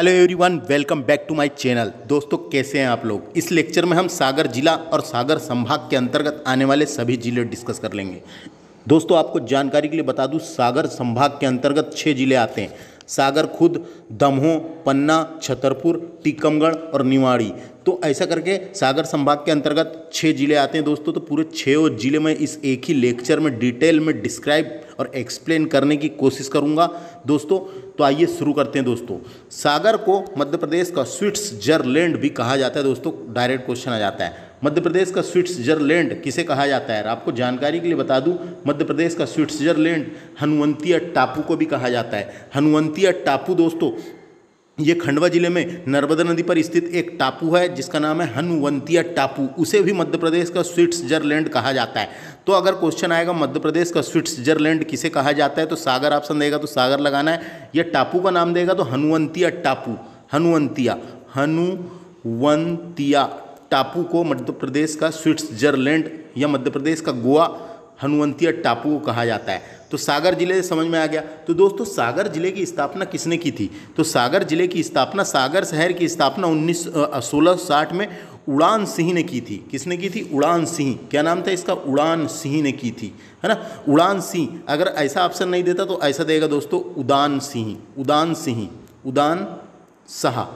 Hello everyone, welcome back to my channel. दोस्तों, कैसे हैं आप लोग। इस लेक्चर में हम सागर जिला और सागर संभाग के अंतर्गत आने वाले सभी जिले डिस्कस कर लेंगे। दोस्तों, आपको जानकारी के लिए बता दूं, सागर संभाग के अंतर्गत 6 जिले आते हैं। सागर खुद, दमोह, पन्ना, छतरपुर, टीकमगढ़ और निवाड़ी। तो ऐसा करके सागर संभाग के अंतर्गत 6 जिले आते हैं दोस्तों। तो पूरे 6 जिले में इस एक ही लेक्चर में डिटेल में डिस्क्राइब और एक्सप्लेन करने की कोशिश करूंगा दोस्तों। तो आइए शुरू करते हैं दोस्तों। सागर को मध्य प्रदेश का स्विट्जरलैंड भी कहा जाता है दोस्तों। डायरेक्ट क्वेश्चन आ जाता है, मध्य प्रदेश का स्विट्जरलैंड किसे कहा जाता है। आपको जानकारी के लिए बता दूं, मध्य प्रदेश का स्विट्जरलैंड हनुवंतिया टापू को भी कहा जाता है। हनुवंतिया टापू दोस्तों, ये खंडवा जिले में नर्मदा नदी पर स्थित एक टापू है जिसका नाम है हनुवंतिया टापू। उसे भी मध्य प्रदेश का स्विट्जरलैंड कहा जाता है। तो अगर क्वेश्चन आएगा मध्य प्रदेश का स्विट्जरलैंड किसे कहा जाता है, तो सागर ऑप्शन देगा तो सागर लगाना है। यह टापू का नाम देगा तो हनुवंतिया टापू। हनुवंतिया टापू को मध्य प्रदेश का स्विट्जरलैंड या मध्य प्रदेश का गोवा हनुवंतिया टापू कहा जाता है। तो सागर जिले समझ में आ गया। तो दोस्तों, सागर जिले की स्थापना किसने की थी। तो सागर जिले की स्थापना, सागर शहर की स्थापना 1660 में उड़ान सिंह ने की थी। किसने की थी, उड़ान सिंह। क्या नाम था इसका, उड़ान सिंह ने की थी, है ना, उड़ान सिंह। अगर ऐसा ऑप्शन नहीं देता तो ऐसा देगा दोस्तों, उदान सिंह, उदान सिंह, उदान शाह,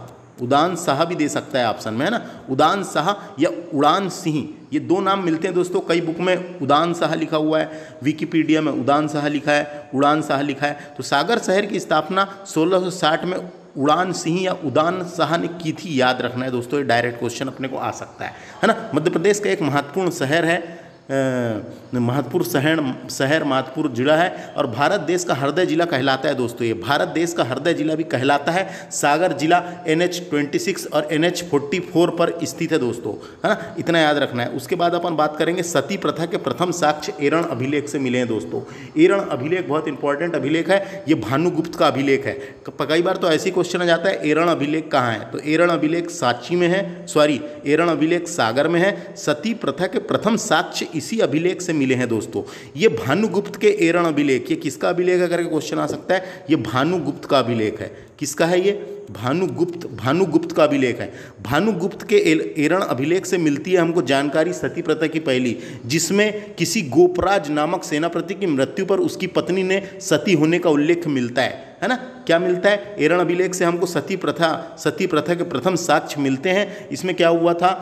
उदान शाह भी दे सकता है ऑप्शन में, है ना। उदान शाह या उड़ान सिंह, ये दो नाम मिलते हैं दोस्तों। कई बुक में उदान शाह लिखा हुआ है, विकिपीडिया में उदान शाह लिखा है, उड़ान शाह लिखा है। तो सागर शहर की स्थापना 1660 में उड़ान सिंह या उदान शाह ने की थी। याद रखना है दोस्तों, ये डायरेक्ट क्वेश्चन अपने को आ सकता है ना। मध्य प्रदेश का एक महत्वपूर्ण शहर है, महत्वपूर्ण शहर महत्वपूर्ण जिला है और भारत देश का हृदय जिला कहलाता है दोस्तों। ये भारत देश का हृदय जिला भी कहलाता है। सागर जिला NH 26 और NH 44 पर स्थित है दोस्तों, है ना, इतना याद रखना है। उसके बाद अपन बात करेंगे सती प्रथा के प्रथम साक्ष्य एरण अभिलेख से मिले हैं दोस्तों। एरण अभिलेख बहुत इंपॉर्टेंट अभिलेख है, ये भानुगुप्त का अभिलेख है। कई बार तो ऐसे क्वेश्चन आ जाता है, एरण अभिलेख कहाँ है। तो एरण अभिलेख सांची में है, सॉरी, एरण अभिलेख सागर में है। सती प्रथा के प्रथम साक्ष्य इसी अभिलेख से मिले हैं दोस्तों। ये भानुगुप्त के एरण अभिलेख, ये किसका अभिलेख है करके क्वेश्चन आ सकता है। ये भानुगुप्त का अभिलेख है। किसका है ये, भानुगुप्त का अभिलेख है। भानुगुप्त के एरण अभिलेख से मिलती है हमको जानकारी सती प्रथा की पहली, जिसमें किसी गोपराज नामक सेनापति की मृत्यु पर उसकी पत्नी ने सती होने का उल्लेख मिलता है, है ना। क्या मिलता है, एरण अभिलेख से हमको सती प्रथा के प्रथम साक्ष्य मिलते हैं। इसमें क्या हुआ था,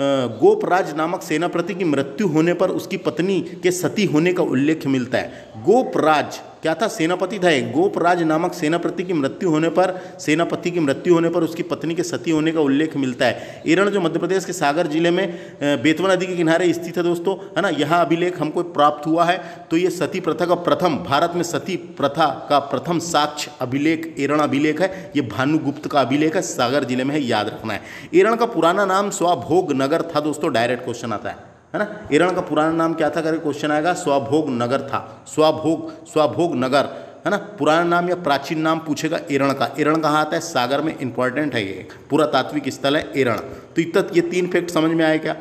गोपराज नामक सेनापति की मृत्यु होने पर उसकी पत्नी के सती होने का उल्लेख मिलता है। गोपराज क्या था, सेनापति था। गोपराज नामक सेनापति की मृत्यु होने पर, सेनापति की मृत्यु होने पर उसकी पत्नी के सती होने का उल्लेख मिलता है। एरण जो मध्य प्रदेश के सागर जिले में बेतवा नदी के किनारे स्थित है दोस्तों, है ना, यहाँ अभिलेख हमको प्राप्त हुआ है। तो ये सती प्रथा का प्रथम, भारत में सती प्रथा का प्रथम साक्ष्य अभिलेख एरण अभिलेख है। ये भानुगुप्त का अभिलेख है, सागर जिले में है, याद रखना है। एरण का पुराना नाम स्वाभोग नगर था दोस्तों। डायरेक्ट क्वेश्चन आता है, है ना। एरण का पुराना नाम क्या था करके क्वेश्चन आएगा, स्वाभोग नगर था। स्वाभोग नगर, है ना, पुराना नाम या प्राचीन नाम पूछेगा एरण का। एरण कहाँ आता है, सागर में। इंपॉर्टेंट है, ये पुरातात्विक स्थल है एरण। तो इतना ये 3 फैक्ट समझ में आए क्या।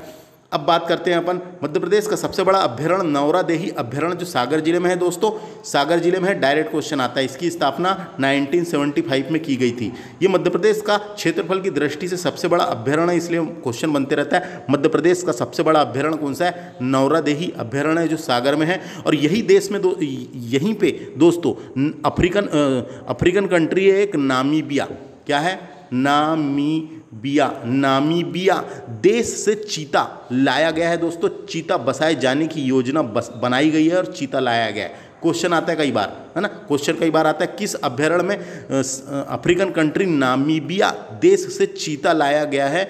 अब बात करते हैं अपन, मध्य प्रदेश का सबसे बड़ा अभ्यारण्य नौरादेही अभ्यारण्य जो सागर जिले में है दोस्तों, सागर जिले में है। डायरेक्ट क्वेश्चन आता है, इसकी स्थापना 1975 में की गई थी। ये मध्य प्रदेश का क्षेत्रफल की दृष्टि से सबसे बड़ा अभ्यारण्य, इसलिए क्वेश्चन बनते रहता है। मध्य प्रदेश का सबसे बड़ा अभ्यारण्य कौन सा है, नौरादेही अभ्यारण्य जो सागर में है। और यही देश में यहीं पर दोस्तों अफ्रीकन कंट्री है एक, नामीबिया। क्या है, नामीबिया देश से चीता लाया गया है दोस्तों। चीता बसाए जाने की योजना बनाई गई है और चीता लाया गया है। क्वेश्चन आता है कई बार, है ना, क्वेश्चन कई बार आता है किस अभ्यारण्य में अफ्रीकन कंट्री नामीबिया देश से चीता लाया गया है।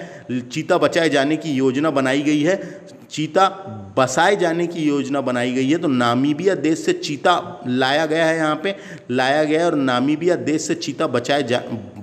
चीता बचाए जाने की योजना बनाई गई है, चीता बसाए जाने की योजना बनाई गई है। तो नामीबिया देश से चीता लाया गया है, यहाँ पे लाया गया है और नामीबिया देश से चीता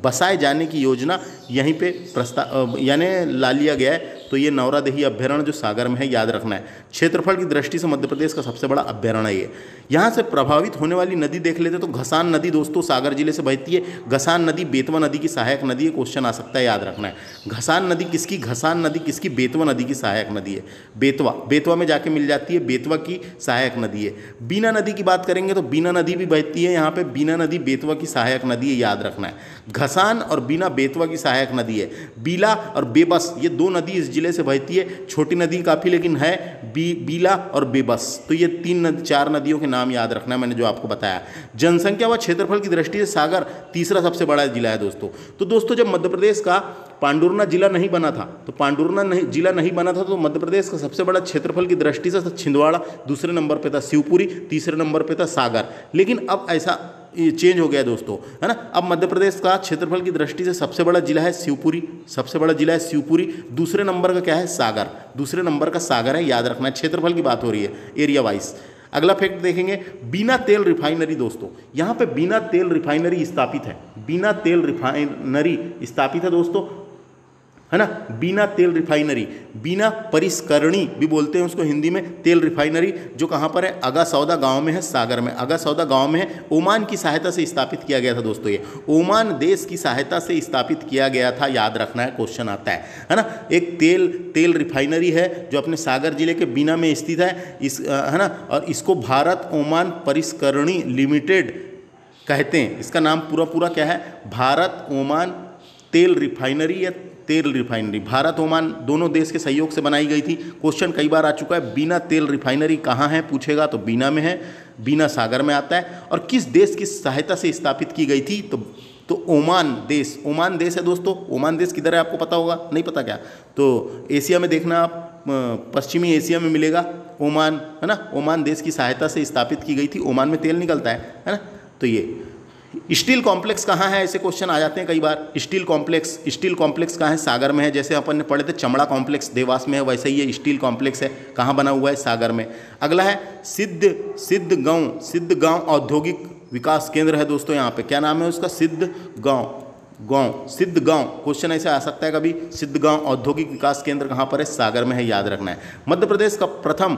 बसाए जाने की योजना यहीं पे यानी ला लिया गया है। तो तो ये नौरादेही अभ्यारण्य जो सागर में है याद रखना है। क्षेत्रफल की दृष्टि से मध्य प्रदेश का सबसे बड़ा अभ्यारण्य है। यहाँ से प्रभावित होने वाली नदी देख लेते तो घसान नदी दोस्तों सागर जिले से बहती है। घसान नदी बेतवा नदी की सहायक नदी है, क्वेश्चन आ सकता है, याद रखना है। घसान नदी किसकी, घसान नदी किसकी बेतवा नदी की सहायक नदी है। बेतवा, बेतवा में जाके मिल जाती है, बेतवा की सहायक नदी है। बीना नदी की बात करेंगे तो बीना नदी भी बहती है यहाँ पे। बीना नदी बेतवा की सहायक नदी है, याद रखना है। घसान और बीना बेतवा की सहायक नदी है। बीला और बेबस ये दो नदी इस जिले से बहती है। छोटी नदी काफ़ी लेकिन है बीला और बेबस। तो ये चार नदियों के नाम याद रखना है, मैंने जो आपको बताया। जनसंख्या व क्षेत्रफल की दृष्टि से सागर तीसरा सबसे बड़ा जिला है दोस्तों। तो दोस्तों जब मध्य प्रदेश का पांडुरना जिला नहीं बना था तो मध्य प्रदेश का सबसे बड़ा क्षेत्रफल की दृष्टि से छिंदवाड़ा, दूसरे नंबर पे था शिवपुरी, तीसरे नंबर पे था सागर। लेकिन अब ऐसा चेंज हो गया दोस्तों, है ना। अब मध्य प्रदेश का क्षेत्रफल की दृष्टि से सबसे बड़ा जिला है शिवपुरी, दूसरे नंबर का क्या है, सागर, दूसरे नंबर का सागर है, याद रखना है। क्षेत्रफल की बात हो रही है एरिया वाइज। अगला फैक्ट देखेंगे बीना तेल रिफाइनरी दोस्तों। यहाँ पे बीना तेल रिफाइनरी स्थापित है, बीना तेल रिफाइनरी स्थापित है दोस्तों, है ना। बीना तेल रिफाइनरी, बीना परिष्करणी भी बोलते हैं उसको हिंदी में, तेल रिफाइनरी जो कहाँ पर है, अगासौदा गांव में है, सागर में। अगासौदा गांव में है। ओमान की सहायता से स्थापित किया गया था दोस्तों। ये ओमान देश की सहायता से स्थापित किया गया था, याद रखना है, क्वेश्चन आता है ना। एक तेल रिफाइनरी है जो अपने सागर जिले के बीना में स्थित है, है ना। और इसको भारत ओमान परिष्करणी लिमिटेड कहते हैं। इसका नाम पूरा पूरा क्या है, भारत ओमान तेल रिफाइनरी या तेल रिफाइनरी। भारत ओमान दोनों देश के सहयोग से बनाई गई थी। क्वेश्चन कई बार आ चुका है, बीना तेल रिफाइनरी कहाँ है, पूछेगा तो बीना में है, बीना सागर में आता है। और किस देश की सहायता से स्थापित की गई थी, तो ओमान देश। ओमान देश है दोस्तों। ओमान देश किधर है आपको पता होगा, नहीं पता क्या, तो एशिया में देखना आप, पश्चिमी एशिया में मिलेगा ओमान, है ना। ओमान देश की सहायता से स्थापित की गई थी, ओमान में तेल निकलता है ना। तो ये स्टील कॉम्प्लेक्स कहाँ है, ऐसे क्वेश्चन आ जाते हैं कई बार। स्टील कॉम्प्लेक्स कहाँ है, सागर में है। जैसे अपन ने पढ़े थे चमड़ा कॉम्प्लेक्स देवास में है, वैसे ही ये स्टील कॉम्प्लेक्स है, कहाँ बना हुआ है, सागर में। अगला है सिद्ध गाँव औद्योगिक विकास केंद्र है दोस्तों। यहाँ पे क्या नाम है उसका, सिद्ध गाँव। क्वेश्चन ऐसे आ सकता है कभी, सिद्ध गाँव औद्योगिक विकास केंद्र कहाँ पर है, सागर में है, याद रखना है। मध्य प्रदेश का प्रथम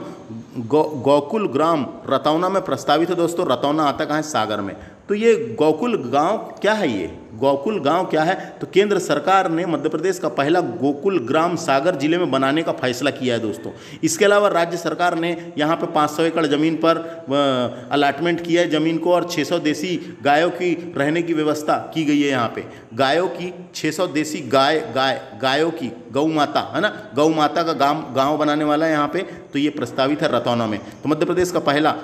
गोकुल ग्राम रतौना में प्रस्तावित है दोस्तों। रतौना आता कहाँ है, सागर में। तो ये गोकुल गांव क्या है, ये गोकुल गांव क्या है, तो केंद्र सरकार ने मध्य प्रदेश का पहला गोकुल ग्राम सागर जिले में बनाने का फैसला किया है दोस्तों। इसके अलावा राज्य सरकार ने यहाँ पे 500 एकड़ ज़मीन पर अलाटमेंट किया है ज़मीन को, और 600 देसी गायों की रहने की व्यवस्था की गई है यहाँ पे। गायों की 600 देसी गायों की, गौ माता, है ना, गौ माता का गाँव बनाने वाला है यहाँ पर। तो ये प्रस्तावित है रतौना में। तो मध्य प्रदेश का पहला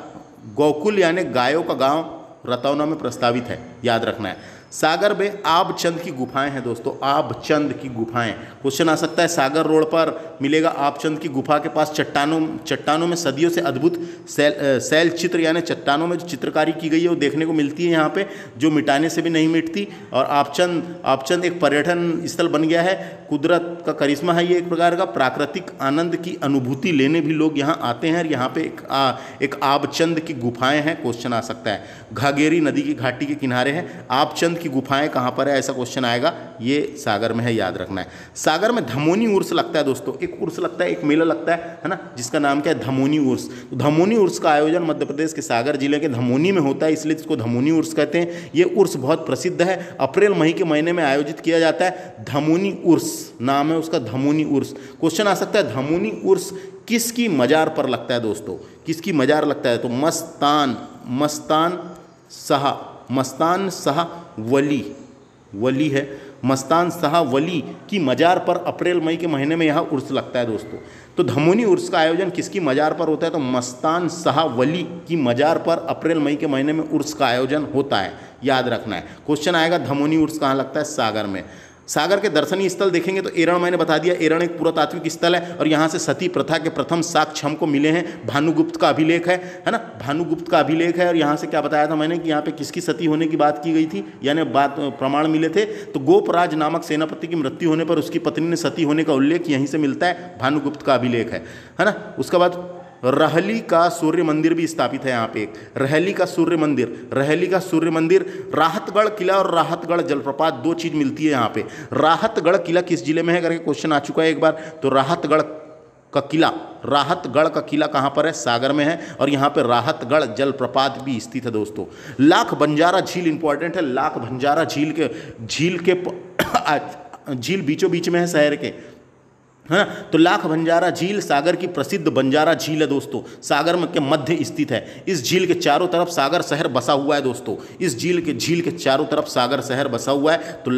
गोकुल यानी गायों का गाँव रतौना में प्रस्तावित है, याद रखना है। सागर में आपचंद की गुफाएं हैं दोस्तों, आपचंद की गुफाएं। क्वेश्चन आ सकता है, सागर रोड पर मिलेगा आपचंद की गुफा के पास। चट्टानों में सदियों से अद्भुत शैल चित्र, यानी चट्टानों में जो चित्रकारी की गई है वो देखने को मिलती है यहाँ पे, जो मिटाने से भी नहीं मिटती। और आपचंद एक पर्यटन स्थल बन गया है। कुदरत का करिश्मा है ये, एक प्रकार का प्राकृतिक आनंद की अनुभूति लेने भी लोग यहाँ आते हैं। और यहाँ पे एक आपचंद की गुफाएँ हैं, क्वेश्चन आ सकता है। घाघेरी नदी की घाटी के किनारे है आपचंद की गुफाएं, कहां पर है, ऐसा क्वेश्चन आएगा। ये सागर में है, याद रखना है। सागर में धमोनी उर्स लगता है दोस्तों, एक उर्स लगता है, एक मेला लगता है ना, जिसका नाम क्या है, धमोनी उर्स। तो धमोनी उर्स का आयोजन मध्य प्रदेश के सागर जिले के धमोनी में होता है, इसलिए इसको धमोनी उर्स कहते हैं। ये उर्स बहुत प्रसिद्ध है, अप्रैल मई के महीने में आयोजित किया जाता है। धमोनी उर्स नाम है उसका, धमोनी उर्स। क्वेश्चन आ सकता है, धमोनी उर्स किसकी मजार पर लगता है दोस्तों, किसकी मजार लगता है, तो मस्तान शाह वली है। मस्तान शाह वली की मज़ार पर अप्रैल मई के महीने में यहाँ उर्स लगता है दोस्तों। तो धमोनी उर्स का आयोजन किसकी मज़ार पर होता है, तो मस्तान शाह वली की मज़ार पर अप्रैल मई के महीने में उर्स का आयोजन होता है, याद रखना है। क्वेश्चन आएगा, धमोनी उर्स कहाँ लगता है, सागर में। सागर के दर्शनीय स्थल देखेंगे तो एरण, मैंने बता दिया, एरण एक पुरातात्विक स्थल है। और यहाँ से सती प्रथा के प्रथम साक्ष्य हमको मिले हैं। भानुगुप्त का अभिलेख है ना, भानुगुप्त का अभिलेख है। और यहाँ से क्या बताया था मैंने कि यहाँ पे किसकी सती होने की बात की गई थी, यानी बात प्रमाण मिले थे। तो गोपराज नामक सेनापति की मृत्यु होने पर उसकी पत्नी ने सती होने का उल्लेख यहीं से मिलता है, भानुगुप्त का अभिलेख है ना। उसके बाद रहली का सूर्य मंदिर भी स्थापित है यहाँ पे, रहली का सूर्य मंदिर, रहली का सूर्य मंदिर, राहतगढ़ किला और राहतगढ़ जलप्रपात, दो चीज़ मिलती है यहाँ पे। राहतगढ़ किला किस जिले में है करके क्वेश्चन आ चुका है एक बार, तो राहतगढ़ का किला, राहतगढ़ का किला कहाँ पर है? सागर में है। और यहाँ पे राहतगढ़ जलप्रपात भी स्थित है दोस्तों। लाख बंजारा झील इंपॉर्टेंट है, लाख बंजारा झील के झील बीचों बीच में है शहर के, है ना। तो लाख बंजारा झील सागर की प्रसिद्ध बंजारा झील है दोस्तों, सागर के मध्य स्थित है। इस झील के चारों तरफ सागर शहर बसा हुआ है दोस्तों, इस झील के चारों तरफ सागर शहर बसा हुआ है। तो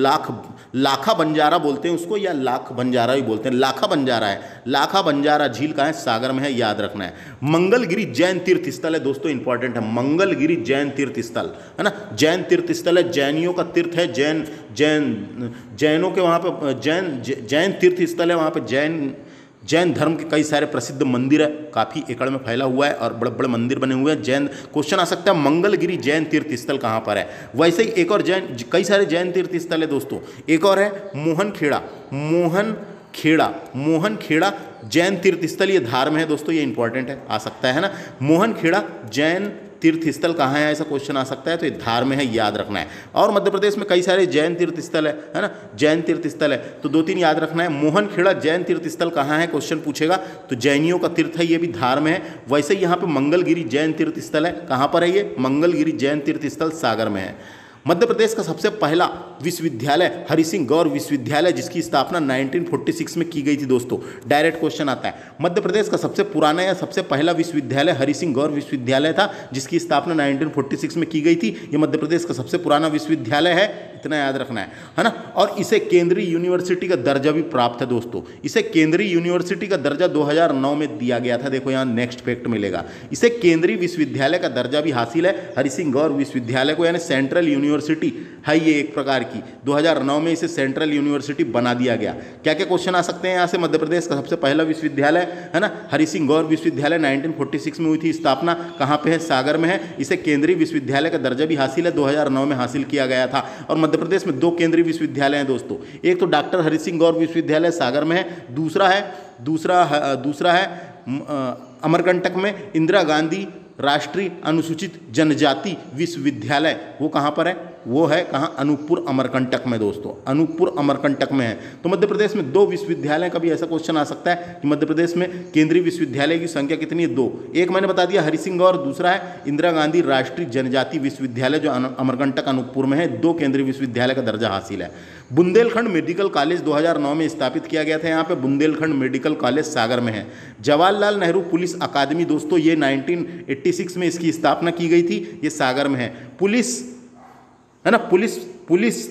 लाखा बंजारा बोलते हैं उसको, या लाख बंजारा भी बोलते हैं, लाखा बंजारा है। लाखा बंजारा झील कहाँ है? सागर में है, याद रखना है। मंगलगिरी जैन तीर्थ स्थल है दोस्तों, इंपॉर्टेंट है मंगलगिरी जैन तीर्थ स्थल, है ना। जैन तीर्थ स्थल है, जैनियों का तीर्थ है, जैनों के वहाँ पे जैन तीर्थ स्थल है। वहाँ पे जैन धर्म के कई सारे प्रसिद्ध मंदिर है, काफ़ी एकड़ में फैला हुआ है और बड़े बड़े मंदिर बने हुए हैं जैन। क्वेश्चन आ सकता है मंगलगिरी जैन तीर्थ स्थल कहाँ पर है। वैसे ही एक और कई सारे जैन तीर्थ स्थल है दोस्तों। एक और है मोहन खेड़ा जैन तीर्थ स्थल, ये धार में है दोस्तों, ये इंपॉर्टेंट है, आ सकता है ना। मोहन खेड़ा जैन तीर्थ स्थल कहाँ है ऐसा क्वेश्चन आ सकता है, तो ये धार में है, याद रखना है। और मध्य प्रदेश में कई सारे जैन तीर्थ स्थल है ना, जैन तीर्थ स्थल है, तो दो तीन याद रखना है। मोहन खेड़ा जैन तीर्थ स्थल कहाँ है क्वेश्चन पूछेगा, तो जैनियों का तीर्थ है, ये भी धार में है। वैसे ही यहाँ पे मंगलगिरी जैन तीर्थ स्थल है, कहाँ पर है ये? मंगलगिरी जैन तीर्थ स्थल सागर में है। मध्य प्रदेश का सबसे पहला विश्वविद्यालय हरि सिंह गौर विश्वविद्यालय, जिसकी स्थापना 1946 में की गई थी दोस्तों, डायरेक्ट क्वेश्चन आता है। मध्य प्रदेश का सबसे पुराना या सबसे पहला विश्वविद्यालय हरि सिंह गौर विश्वविद्यालय था, जिसकी स्थापना 1946 में की गई थी। ये मध्य प्रदेश का सबसे पुराना विश्वविद्यालय है, इतना याद रखना है ना। और इसे केंद्रीय यूनिवर्सिटी का दर्जा भी प्राप्त है दोस्तों, इसे केंद्रीय यूनिवर्सिटी का दर्जा 2009 में दिया गया था। देखो यहाँ नेक्स्ट फैक्ट मिलेगा, इसे केंद्रीय विश्वविद्यालय का दर्जा भी हासिल है हरि सिंह गौर विश्वविद्यालय को, यानी सेंट्रल यूनिवर्सिटी है ये एक प्रकार की। 2009 में इसे सेंट्रल यूनिवर्सिटी बना दिया गया। क्या क्या क्वेश्चन आ सकते हैं यहाँ से? मध्य प्रदेश का सबसे पहला विश्वविद्यालय है ना, हरि सिंह गौर विश्वविद्यालय, 1946 में हुई थी स्थापना, कहाँ पे है? सागर में है। इसे केंद्रीय विश्वविद्यालय का दर्जा भी हासिल है, 2009 में हासिल किया गया था। और मध्य प्रदेश में दो केंद्रीय विश्वविद्यालय हैं दोस्तों, एक तो डॉक्टर हरि सिंह गौर विश्वविद्यालय सागर में है, दूसरा है अमरकंटक में इंदिरा गांधी राष्ट्रीय अनुसूचित जनजाति विश्वविद्यालय, वो कहाँ पर है? वो है कहाँ? अनूपपुर अमरकंटक में दोस्तों, अनूपपुर अमरकंटक में है। तो मध्य प्रदेश में दो विश्वविद्यालय का भी ऐसा क्वेश्चन आ सकता है कि मध्य प्रदेश में केंद्रीय विश्वविद्यालय की संख्या कितनी है? दो, एक मैंने बता दिया हरि सिंह गौर, दूसरा है इंदिरा गांधी राष्ट्रीय जनजाति विश्वविद्यालय जो अमरकंटक अनूपपुर में है। दो केंद्रीय विश्वविद्यालय का दर्जा हासिल है। बुंदेलखंड मेडिकल कॉलेज 2009 में स्थापित किया गया था, यहाँ पे बुंदेलखंड मेडिकल कॉलेज सागर में है। जवाहरलाल नेहरू पुलिस अकादमी दोस्तों, ये 1986 में इसकी स्थापना की गई थी, ये सागर में है। पुलिस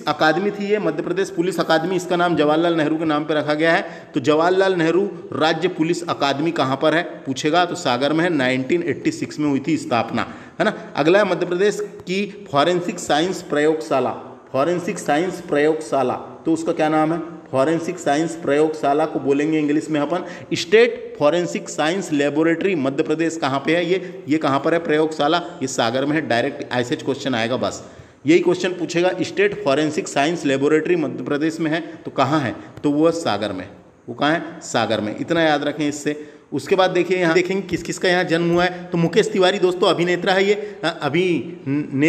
अकादमी थी ये, मध्य प्रदेश पुलिस अकादमी, इसका नाम जवाहरलाल नेहरू के नाम पे रखा गया है। तो जवाहरलाल नेहरू राज्य पुलिस अकादमी कहाँ पर है पूछेगा, तो सागर में है, 1986 में हुई थी स्थापना, है ना। अगला है मध्य प्रदेश की फॉरेंसिक साइंस प्रयोगशाला, तो उसका क्या नाम है? फॉरेंसिक साइंस प्रयोगशाला को बोलेंगे इंग्लिश में अपन state forensic science laboratory. Madhya Pradesh कहाँ पे है ये कहाँ पर है प्रयोगशाला? ये सागर में है। डायरेक्ट ऐसे क्वेश्चन आएगा, बस यही क्वेश्चन पूछेगा, state forensic science laboratory Madhya Pradesh में है, तो कहाँ है? तो वो सागर में, वो कहाँ है? सागर में, इतना याद रखें इससे। उसके बाद देखिए यहाँ देखेंगे किस किस का यहाँ जन्म हुआ है, तो मुकेश तिवारी दोस्तों अभिनेता है ये,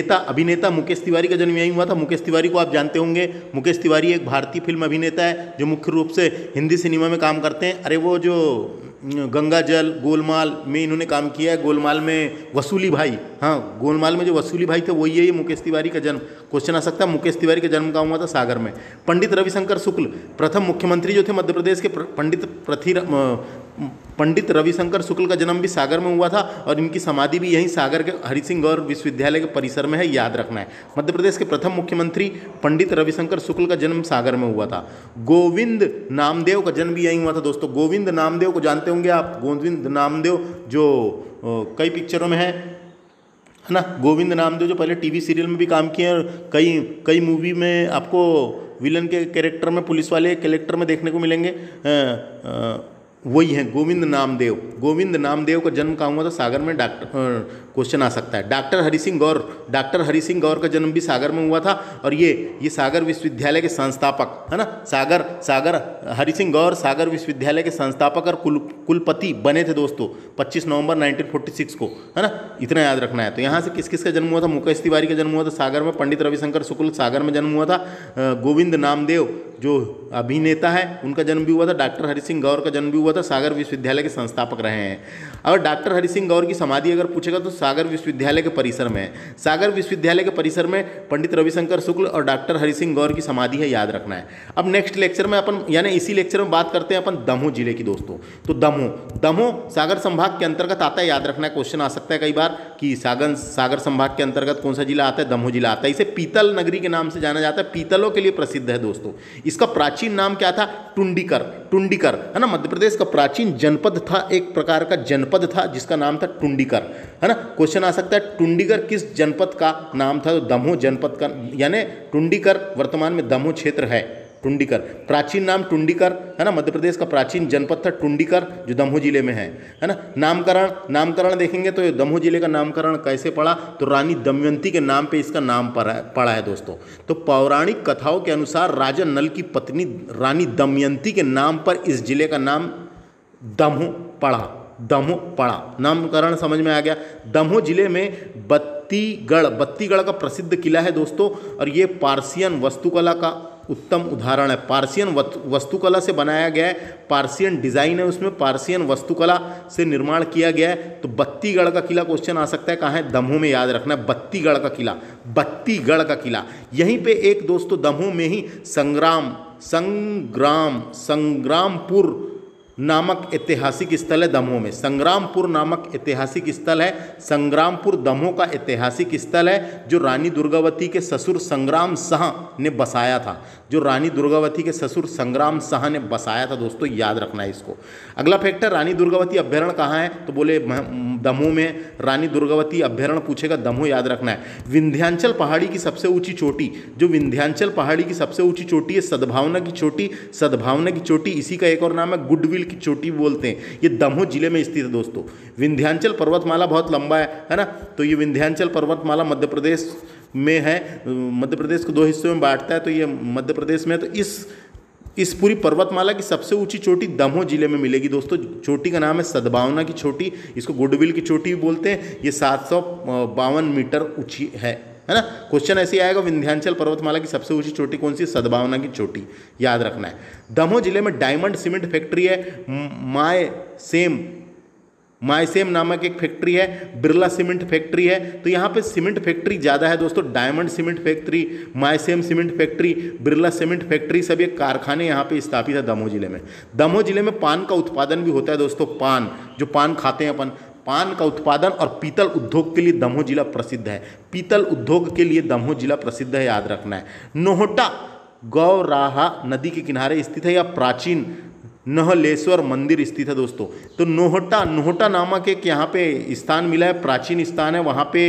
अभिनेता मुकेश तिवारी का जन्म यहीं हुआ था। मुकेश तिवारी को आप जानते होंगे, मुकेश तिवारी एक भारतीय फिल्म अभिनेता है जो मुख्य रूप से हिंदी सिनेमा में काम करते हैं। अरे वो जो गंगा जल, गोलमाल में इन्होंने काम किया है, गोलमाल में वसूली भाई, हाँ गोलमाल में जो वसूली भाई थे वही है ये मुकेश तिवारी का जन्म। क्वेश्चन आ सकता है मुकेश तिवारी का जन्म कहाँ हुआ था? सागर में। पंडित रविशंकर शुक्ल प्रथम मुख्यमंत्री जो थे मध्य प्रदेश के, पंडित रविशंकर शुक्ल का जन्म भी सागर में हुआ था और इनकी समाधि भी यहीं सागर के हरि सिंह गौर विश्वविद्यालय के परिसर में है, याद रखना है। मध्य प्रदेश के प्रथम मुख्यमंत्री पंडित रविशंकर शुक्ल का जन्म सागर में हुआ था। गोविंद नामदेव का जन्म भी यहीं हुआ था दोस्तों। गोविंद नामदेव को जानते होंगे आप, गोविंद नामदेव जो कई पिक्चरों में है ना, गोविंद नामदेव जो पहले टीवी सीरियल में भी काम किए और कई मूवी में आपको विलन के कैरेक्टर में, पुलिस वाले कैरेक्टर में देखने को मिलेंगे। वही हैं गोविंद नामदेव। गोविंद नामदेव का जन्म कहाँ हुआ था? सागर में। डॉक्टर क्वेश्चन आ सकता है। डॉक्टर हरि सिंह गौर का जन्म भी सागर में हुआ था और ये सागर विश्वविद्यालय के संस्थापक है ना, हरि सिंह गौर सागर विश्वविद्यालय के संस्थापक और कुलपति बने थे दोस्तों 25 नवंबर 1946 को, है ना, इतना याद रखना है। तो यहाँ से किस किस का जन्म हुआ था? मुकेश तिवारी का जन्म हुआ था सागर में, पंडित रविशंकर शुक्ल सागर में जन्म हुआ था, गोविंद नामदेव जो अभिनेता है उनका जन्म भी हुआ था, डॉक्टर हरि सिंह गौर का जन्म भी हुआ था, सागर विश्वविद्यालय के संस्थापक रहे हैं। और डॉक्टर हरि सिंह गौर की समाधि अगर पूछेगा तो सागर विश्वविद्यालय के परिसर में है। सागर विश्वविद्यालय के परिसर में पंडित रविशंकर शुक्ल और डॉक्टर हरि सिंह गौर की समाधि है, याद रखना है। अब नेक्स्ट लेक्चर में अपन यानी इसी लेक्चर में बात करते हैं अपन दमोह जिले की दोस्तों। तो दमोह सागर संभाग के अंतर्गत आता है, याद रखना है। क्वेश्चन आ सकता है कई बार कि सागर संभाग के अंतर्गत कौन सा जिला आता है? दमोह जिला आता है। इसे पीतल नगरी के नाम से जाना जाता है, पीतलों के लिए प्रसिद्ध है दोस्तों। इसका प्राचीन नाम क्या था? टुंडीकर, है ना। मध्य प्रदेश का प्राचीन जनपद था, एक प्रकार का जनपद था जिसका नाम था टुंडीकर, है ना। क्वेश्चन आ सकता है टुंडीकर किस जनपद का नाम था? तो दमोह जनपद का, यानी टुंडीकर वर्तमान में दमोह क्षेत्र है। टुंडीकर प्राचीन नाम टुंडीकर, है ना। मध्य प्रदेश का प्राचीन जनपद था टुंडीकर जो दमोह जिले में है ना। नामकरण देखेंगे तो दमोह जिले का नामकरण कैसे पड़ा? तो रानी दमयंती के नाम पे इसका नाम पड़ा है दोस्तों। तो पौराणिक कथाओं के अनुसार राजा नल की पत्नी रानी दमयंती के नाम पर इस जिले का नाम दमोह पड़ा। नामकरण समझ में आ गया। दमोह जिले में बत्तीगढ़ का प्रसिद्ध किला है दोस्तों, और ये पारसियन वास्तुकला का उत्तम उदाहरण है। पारसियन वास्तुकला से बनाया गया है, पारसियन डिजाइन है उसमें, पारसियन वास्तुकला से निर्माण किया गया है। तो बत्तीगढ़ का किला क्वेश्चन आ सकता है कहाँ है? दमोह में, याद रखना है। बत्तीगढ़ का किला यहीं पे एक दोस्तों दमोह में ही संग्रामपुर नामक ऐतिहासिक स्थल है। दमोह में संग्रामपुर नामक ऐतिहासिक स्थल है। संग्रामपुर दमोह का ऐतिहासिक स्थल है जो रानी दुर्गावती के ससुर संग्राम शाह ने बसाया था दोस्तों, याद रखना है इसको। अगला फैक्ट है रानी दुर्गावती अभ्यारण्य कहाँ है? तो बोले दमोह में रानी दुर्गावती अभ्यारण्य पूछेगा, दमोह याद रखना है। विंध्यांचल पहाड़ी की सबसे ऊँची चोटी है सद्भावना की चोटी, इसी का एक और नाम है गुडविल की चोटी बोलते हैं। ये दमोह जिले में स्थित है दोस्तों। विंध्यांचल पर्वतमाला बहुत लंबा है ना। तो ये विंध्यांचल पर्वतमाला मध्य प्रदेश में है, मध्य प्रदेश को दो हिस्सों में बांटता है, तो ये मध्य प्रदेश में है। तो इस पूरी पर्वतमाला की सबसे ऊंची चोटी दमोह जिले में मिलेगी दोस्तों। चोटी का नाम है सद्भावना की चोटी, इसको गुडविल की चोटी भी बोलते हैं। ये 752 मीटर ऊंची है ना। क्वेश्चन ऐसे आएगा, विंध्यांचल पर्वतमाला की सबसे ऊंची चोटी कौन सी? सद्भावना की चोटी, याद रखना है। दमोह जिले में डायमंड सीमेंट फैक्ट्री है, मायसेम नामक एक फैक्ट्री है, बिरला सीमेंट फैक्ट्री है। तो यहाँ पे सीमेंट फैक्ट्री ज़्यादा है दोस्तों। Diamond cement factory, Mycem cement factory, Birla cement factory, सब ये कारखाने यहाँ पे स्थापित है दमोह जिले में। दमोह जिले में पान का उत्पादन भी होता है दोस्तों। पान खाते हैं अपन, पान का उत्पादन और पीतल उद्योग के लिए दमोह जिला प्रसिद्ध है। याद रखना है। नोहटा गौराहा नदी के किनारे स्थित है, या प्राचीन नहलेश्वर मंदिर स्थित है दोस्तों। तो नोहटा नामक एक यहाँ पे स्थान मिला है, प्राचीन स्थान है। वहाँ पे